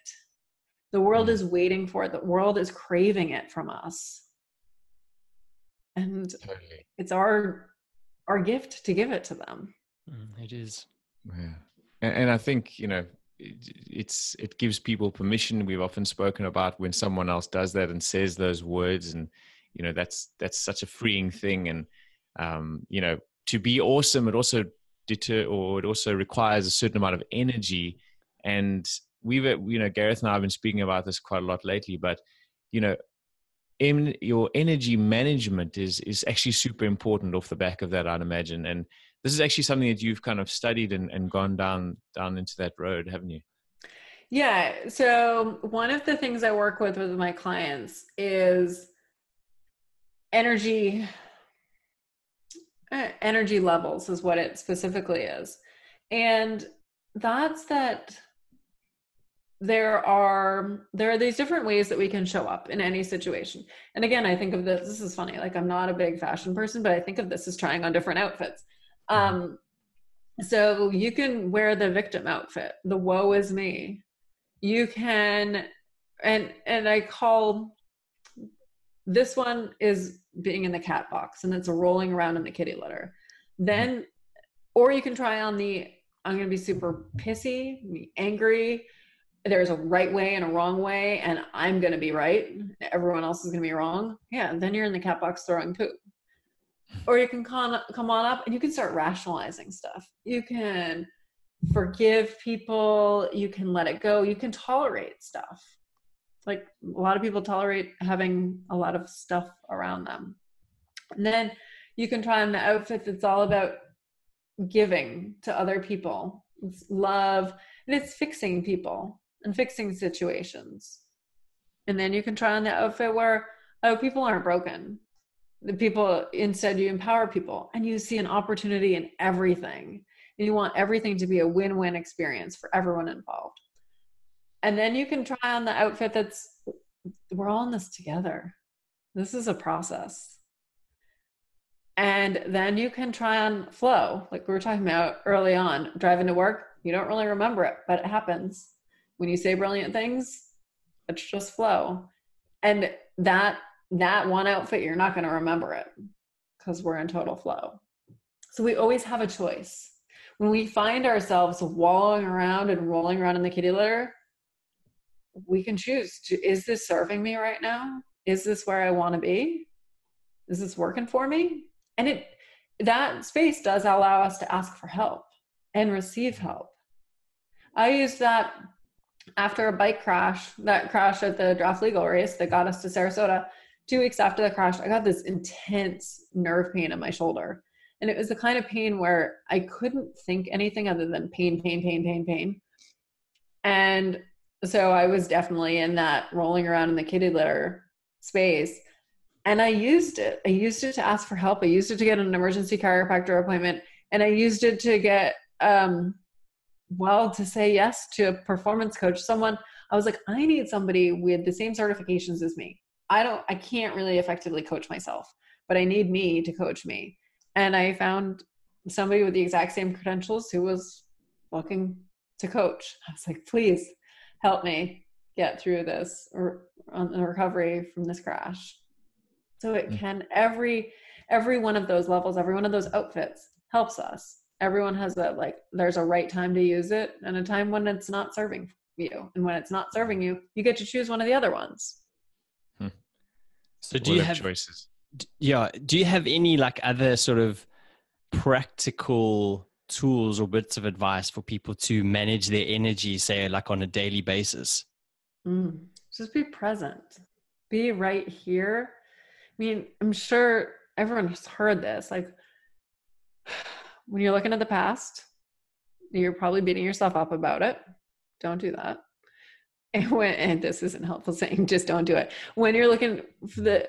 The world is waiting for it. The world is craving it from us. And totally. It's our, our gift to give it to them. It is. Yeah. And, and I think, you know, it's it gives people permission. We've often spoken about when someone else does that and says those words, and you know, that's that's such a freeing thing. And um you know, to be awesome, it also deter or it also requires a certain amount of energy. And we've, you know, Gareth and I have been speaking about this quite a lot lately, but you know, in your energy management is is actually super important off the back of that, I'd imagine. And this is actually something that you've kind of studied and, and gone down, down into that road, haven't you? Yeah. So one of the things I work with with my clients is energy, energy levels is what it specifically is. And that's that there are, there are these different ways that we can show up in any situation. And again, I think of this, this is funny. Like, I'm not a big fashion person, but I think of this as trying on different outfits. Um, so you can wear the victim outfit, the woe is me. You can, and, and I call, this one is being in the cat box, and it's rolling around in the kitty litter. Then, or you can try on the, I'm going to be super pissy, angry. There's a right way and a wrong way, and I'm going to be right. Everyone else is going to be wrong. Yeah. Then you're in the cat box throwing poop. Or you can con- come on up and you can start rationalizing stuff. You can forgive people. You can let it go. You can tolerate stuff. Like, a lot of people tolerate having a lot of stuff around them. And then you can try on the outfit that's all about giving to other people. It's love, and it's fixing people and fixing situations. And then you can try on the outfit where, oh, people aren't broken. The people, instead you empower people, and you see an opportunity in everything, and you want everything to be a win-win experience for everyone involved. And then you can try on the outfit that's, we're all in this together. This is a process. And then you can try on flow, like we were talking about early on, driving to work. You don't really remember it, but it happens. When you say brilliant things, it's just flow. And that that one outfit, you're not going to remember it because we're in total flow. So we always have a choice. When we find ourselves wallowing around and rolling around in the kitty litter, we can choose to, is this serving me right now? Is this where I want to be? Is this working for me? And it, that space does allow us to ask for help and receive help. I use that after a bike crash, that crash at the draft legal race that got us to Sarasota. Two weeks after the crash, I got this intense nerve pain in my shoulder. And it was the kind of pain where I couldn't think anything other than pain, pain, pain, pain, pain. And so I was definitely in that rolling around in the kitty litter space. And I used it. I used it to ask for help. I used it to get an emergency chiropractor appointment. And I used it to get, um, well, to say yes to a performance coach. Someone, I was like, I need somebody with the same certifications as me. I don't, I can't really effectively coach myself, but I need me to coach me. And I found somebody with the exact same credentials who was looking to coach. I was like, please help me. get through this or on the recovery from this crash. So it can, every, every one of those levels, every one of those outfits helps us. Everyone has that, like, there's a right time to use it and a time when it's not serving you. And when it's not serving you, you get to choose one of the other ones. Hmm. So do what you have choices? D- yeah. Do you have any like other sort of practical tools or bits of advice for people to manage their energy, say like on a daily basis? Mm. Just be present, be right here. I mean, I'm sure everyone has heard this. Like, when you're looking at the past, you're probably beating yourself up about it. Don't do that. And when, and this isn't helpful saying, just don't do it. When you're looking for the,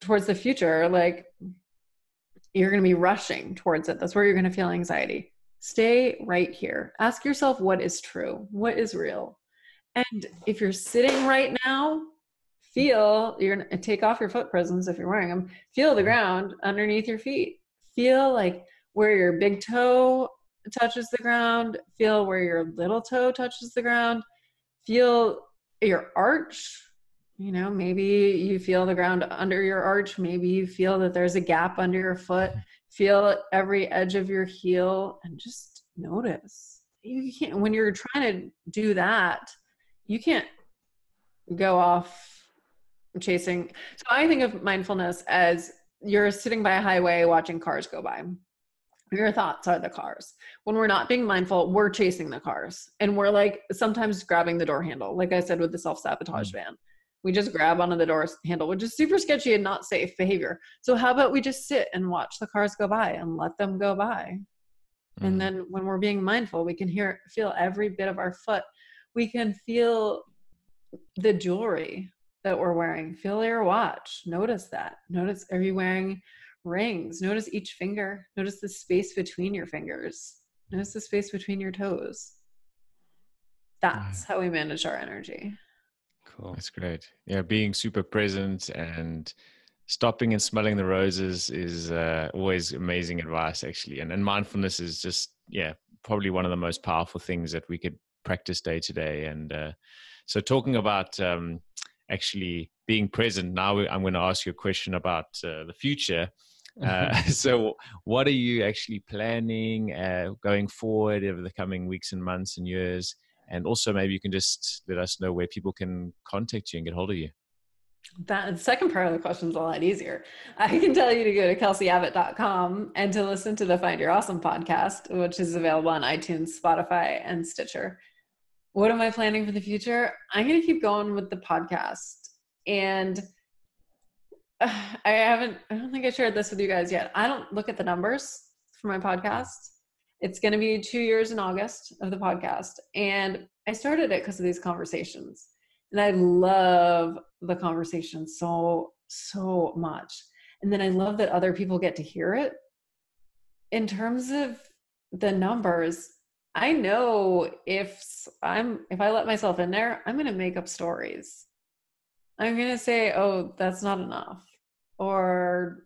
towards the future, like, you're going to be rushing towards it. That's where you're going to feel anxiety. Stay right here. Ask yourself, what is true? What is real? And if you're sitting right now, feel, you're going to take off your foot prisons if you're wearing them, feel the ground underneath your feet. Feel like where your big toe touches the ground, feel where your little toe touches the ground, feel your arch. You know, maybe you feel the ground under your arch. Maybe you feel that there's a gap under your foot. Feel every edge of your heel and just notice. You can't, when you're trying to do that, you can't go off chasing. So I think of mindfulness as you're sitting by a highway watching cars go by. Your thoughts are the cars. When we're not being mindful, we're chasing the cars. And we're like sometimes grabbing the door handle. Like I said, with the self-sabotage van, we just grab onto the door handle, which is super sketchy and not safe behavior. So how about we just sit and watch the cars go by and let them go by. Mm. And then when we're being mindful, we can hear, feel every bit of our foot. We can feel the jewelry that we're wearing. Feel your watch. Notice that. Notice, are you wearing rings? Notice each finger. Notice the space between your fingers. Notice the space between your toes. That's how we manage our energy. Cool. That's great. Yeah, being super present and stopping and smelling the roses is uh, always amazing advice, actually. And, and mindfulness is just, yeah, probably one of the most powerful things that we could practice day to day. And uh, so talking about um, actually being present, now I'm going to ask you a question about uh, the future. Uh, so what are you actually planning uh, going forward over the coming weeks and months and years? And also maybe you can just let us know where people can contact you and get hold of you. That the second part of the question is a lot easier. I can tell you to go to kelsey abbott dot com and to listen to the Find Your Awesome podcast, which is available on iTunes, Spotify, and Stitcher. What am I planning for the future? I'm going to keep going with the podcast. And I haven't, I don't think I shared this with you guys yet. I don't look at the numbers for my podcast. It's going to be two years in August of the podcast. And I started it because of these conversations. And I love the conversation so, so much. And then I love that other people get to hear it. In terms of the numbers, I know if I'm, if I let myself in there, I'm going to make up stories. I'm going to say, oh, that's not enough. Or,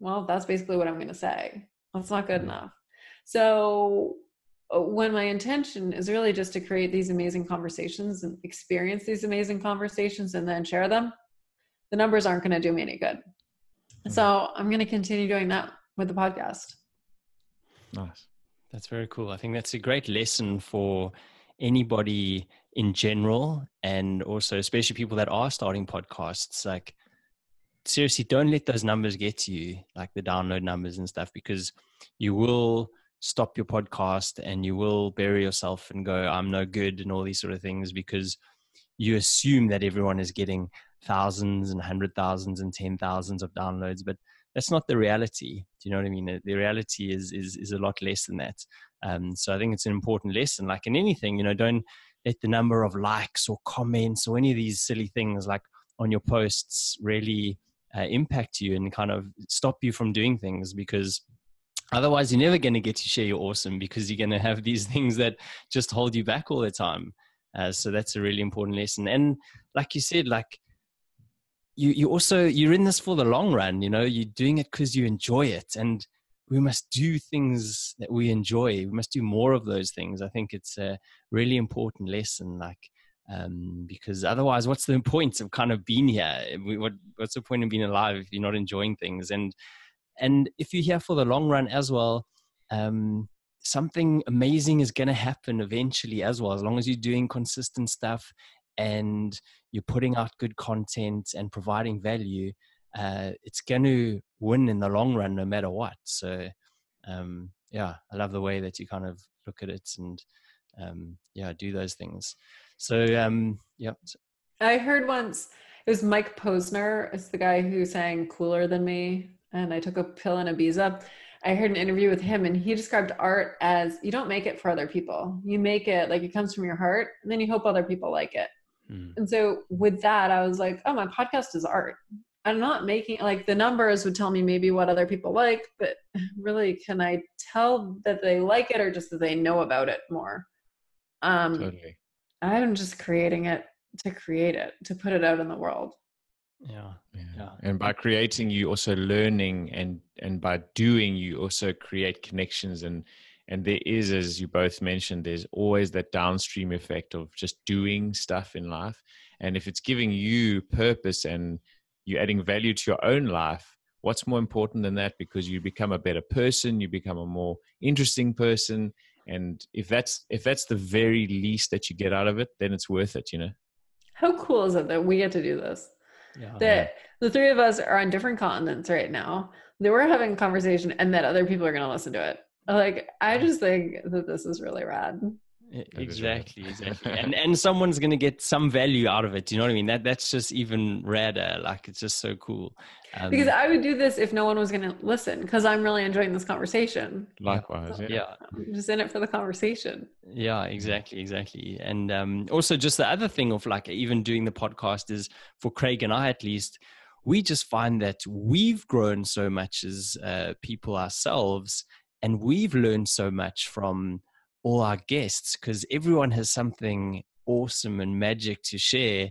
well, that's basically what I'm going to say. That's not good enough. So when my intention is really just to create these amazing conversations and experience these amazing conversations and then share them, the numbers aren't going to do me any good. So I'm going to continue doing that with the podcast. Nice. That's very cool. I think that's a great lesson for anybody in general, and also especially people that are starting podcasts. Like, seriously, don't let those numbers get to you, like the download numbers and stuff, because you will stop your podcast and you will bury yourself and go, I'm no good and all these sort of things, because you assume that everyone is getting thousands and hundred thousands and ten thousands of downloads, but that's not the reality. Do you know what I mean? The reality is is is a lot less than that. Um, so I think it's an important lesson. Like in anything, you know, don't let the number of likes or comments or any of these silly things like on your posts really uh, impact you and kind of stop you from doing things, because otherwise you're never going to get to share your awesome, because you're going to have these things that just hold you back all the time. Uh, so that's a really important lesson. And like you said, like you, you also, you're in this for the long run, you know, you're doing it because you enjoy it, and we must do things that we enjoy. We must do more of those things. I think it's a really important lesson. Like Um, because otherwise, what's the point of kind of being here? What, what's the point of being alive if you're not enjoying things? And and if you're here for the long run as well, um, something amazing is going to happen eventually as well, as long as you're doing consistent stuff and you're putting out good content and providing value. Uh, it's going to win in the long run, no matter what. So, um, yeah, I love the way that you kind of look at it and, um, yeah, do those things. So, um, yeah. I heard once, it was Mike Posner, is the guy who sang Cooler Than Me, and I Took a Pill in Ibiza. I heard an interview with him, and he described art as, you don't make it for other people. You make it, like, it comes from your heart, and then you hope other people like it. Mm. And so with that, I was like, oh, my podcast is art. I'm not making, like, the numbers would tell me maybe what other people like, but really, can I tell that they like it, or just that they know about it more? Um, totally. I'm just creating it to create it, to put it out in the world. Yeah. Yeah. Yeah. And by creating, you also learning, and, and by doing, you also create connections. And, and there is, as you both mentioned, there's always that downstream effect of just doing stuff in life. And if it's giving you purpose and you're adding value to your own life, what's more important than that? Because you become a better person, you become a more interesting person. And if that's, if that's the very least that you get out of it, then it's worth it, you know? How cool is it that we get to do this? Yeah. That the three of us are on different continents right now, that we're having a conversation, and that other people are going to listen to it. Like, I just think that this is really rad. Exactly, exactly. And and someone's going to get some value out of it. You know what I mean? That that's just even radder. Like, it's just so cool. Um, because I would do this if no one was going to listen, because I'm really enjoying this conversation. Likewise. So, yeah. I'm just in it for the conversation. Yeah, exactly, exactly. And um, also just the other thing of, like, even doing the podcast is, for Craig and I at least, we just find that we've grown so much as uh, people ourselves, and we've learned so much from all our guests, because everyone has something awesome and magic to share.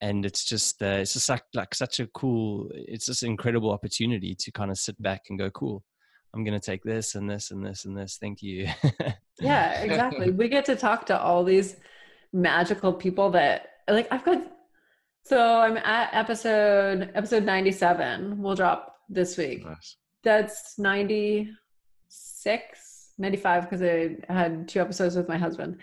And it's just, uh, it's just like, like such a cool, it's just an incredible opportunity to kind of sit back and go, cool, I'm going to take this and this and this and this. Thank you. Yeah, exactly. We get to talk to all these magical people that, like, I've got, so I'm at episode, episode ninety-seven will drop this week. Nice. That's ninety-six. ninety-five, because I had two episodes with my husband.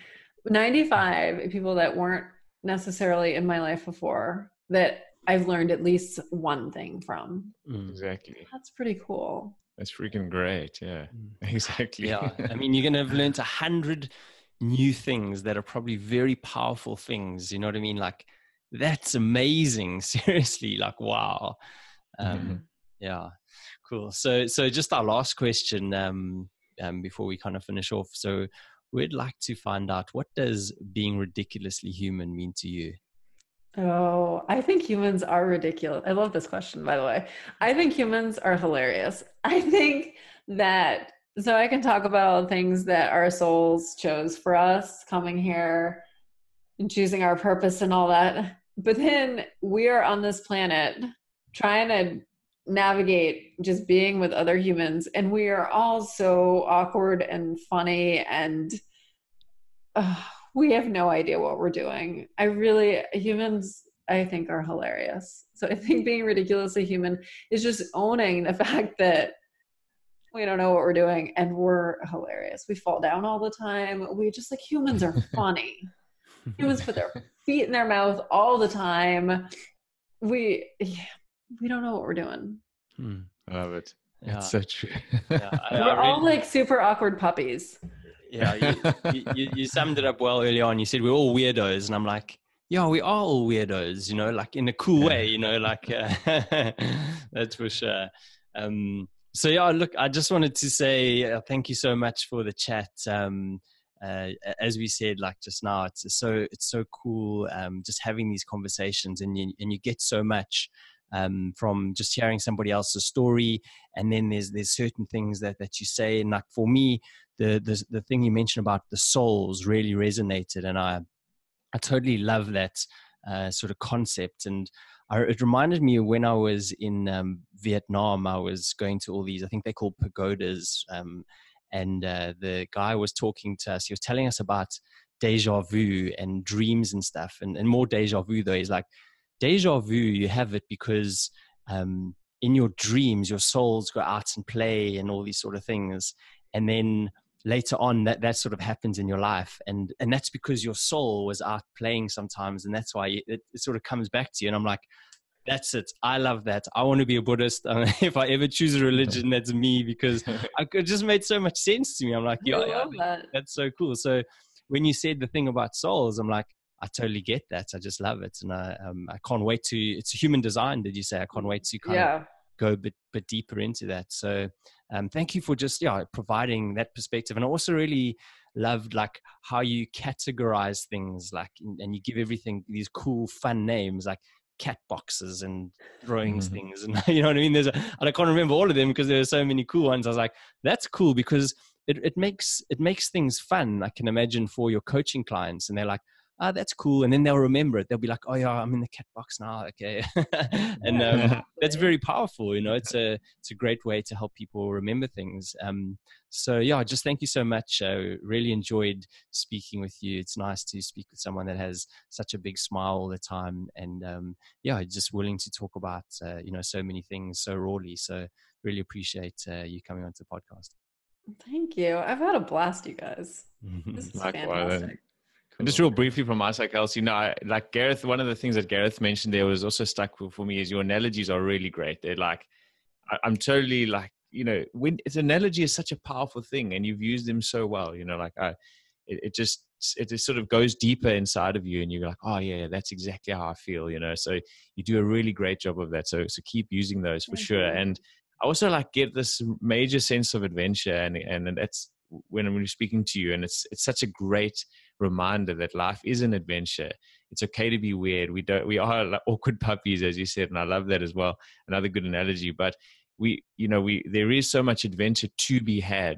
ninety-five people that weren't necessarily in my life before, that I've learned at least one thing from. Exactly. That's pretty cool. That's freaking great. Yeah, exactly. Yeah. I mean, you're going to have learned a hundred new things that are probably very powerful things. You know what I mean? Like, that's amazing. Seriously. Like, wow. Um, mm-hmm. Yeah. Cool. So, so just our last question, um, Um, before we kind of finish off. So we'd like to find out, what does being ridiculously human mean to you? Oh, I think humans are ridiculous. I love this question, by the way. I think humans are hilarious. I think that, so I can talk about all the things that our souls chose for us coming here and choosing our purpose and all that. But then we are on this planet trying to navigate just being with other humans, and we are all so awkward and funny, and uh, we have no idea what we're doing. I really humans I think are hilarious. So I think being ridiculously human is just owning the fact that we don't know what we're doing, and we're hilarious. We fall down all the time. We just, like, humans are funny. Humans put their feet in their mouth all the time. We yeah. We don't know what we're doing. Hmm. I love it. Yeah. It's so true. Yeah, I, we're I really, all like super awkward puppies. Yeah, you, you, you summed it up well early on. You said we're all weirdos, and I'm like, yeah, we are all weirdos, you know, like in a cool way, you know, like uh, that's for sure. Um, so yeah, look, I just wanted to say uh, thank you so much for the chat. Um, uh, as we said, like just now, it's so it's so cool um, just having these conversations, and you and you get so much. Um, from just hearing somebody else's story, and then there's there's certain things that that you say, and like for me, the the the thing you mentioned about the souls really resonated, and I I totally love that uh, sort of concept. And I, it reminded me when I was in um, Vietnam, I was going to all these, I think they call pagodas, um, and uh, the guy was talking to us. He was telling us about deja vu and dreams and stuff, and, and more deja vu though, is like deja vu, you have it because um, in your dreams, your souls go out and play and all these sort of things. And then later on that, that sort of happens in your life. And, and that's because your soul was out playing sometimes. And that's why it, it, it sort of comes back to you. And I'm like, that's it. I love that. I want to be a Buddhist. I mean, if I ever choose a religion, that's me, because I, it just made so much sense to me. I'm like, yeah, yeah that. that's so cool. So when you said the thing about souls, I'm like, I totally get that. I just love it. And I, um, I can't wait to, it's Human Design, did you say? I can't wait to kind yeah. of go a bit, bit deeper into that. So um, thank you for just yeah providing that perspective. And I also really loved like how you categorize things, like, and you give everything these cool, fun names, like cat boxes and drawings mm-hmm. things. And you know what I mean? There's a, and I can't remember all of them because there are so many cool ones. I was like, that's cool, because it, it makes, it makes things fun. I can imagine for your coaching clients, and they're like, ah, that's cool. And then they'll remember it. They'll be like, oh yeah, I'm in the cat box now. Okay. And um, that's very powerful. You know, it's a, it's a great way to help people remember things. Um, so yeah, just thank you so much. I really enjoyed speaking with you. It's nice to speak with someone that has such a big smile all the time. And um, yeah, just willing to talk about, uh, you know, so many things so rawly. So really appreciate uh, you coming onto the podcast. Thank you. I've had a blast, you guys. This is fantastic. And just real briefly from my side, Kelsey, you know, I, like Gareth, one of the things that Gareth mentioned there was also stuck for me is your analogies are really great. They're like, I, I'm totally like, you know, when it's analogy is such a powerful thing, and you've used them so well, you know, like I, it, it just, it just sort of goes deeper inside of you, and you're like, oh yeah, that's exactly how I feel, you know, so you do a really great job of that. So, so keep using those for sure. And I also like get this major sense of adventure, and, and, and that's when I'm speaking to you, and it's, it's such a great reminder that life is an adventure. It's okay to be weird. We don't, we are like awkward puppies, as you said, and I love that as well. Another good analogy, but we, you know, we, there is so much adventure to be had,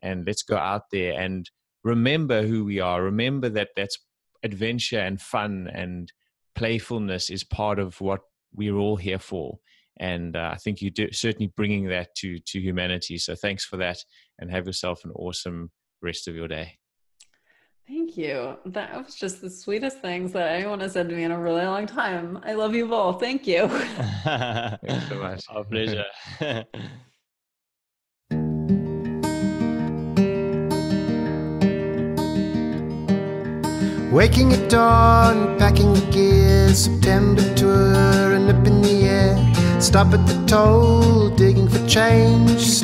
and let's go out there and remember who we are. Remember that that's adventure and fun and playfulness is part of what we're all here for. And uh, I think you do certainly bringing that to, to humanity. So thanks for that, and have yourself an awesome rest of your day. Thank you. That was just the sweetest things that anyone has said to me in a really long time. I love you both. Thank you. Thanks so much. Our pleasure. Waking at dawn, packing the gear, September tour, and up in the air. Stop at the toll, digging for change.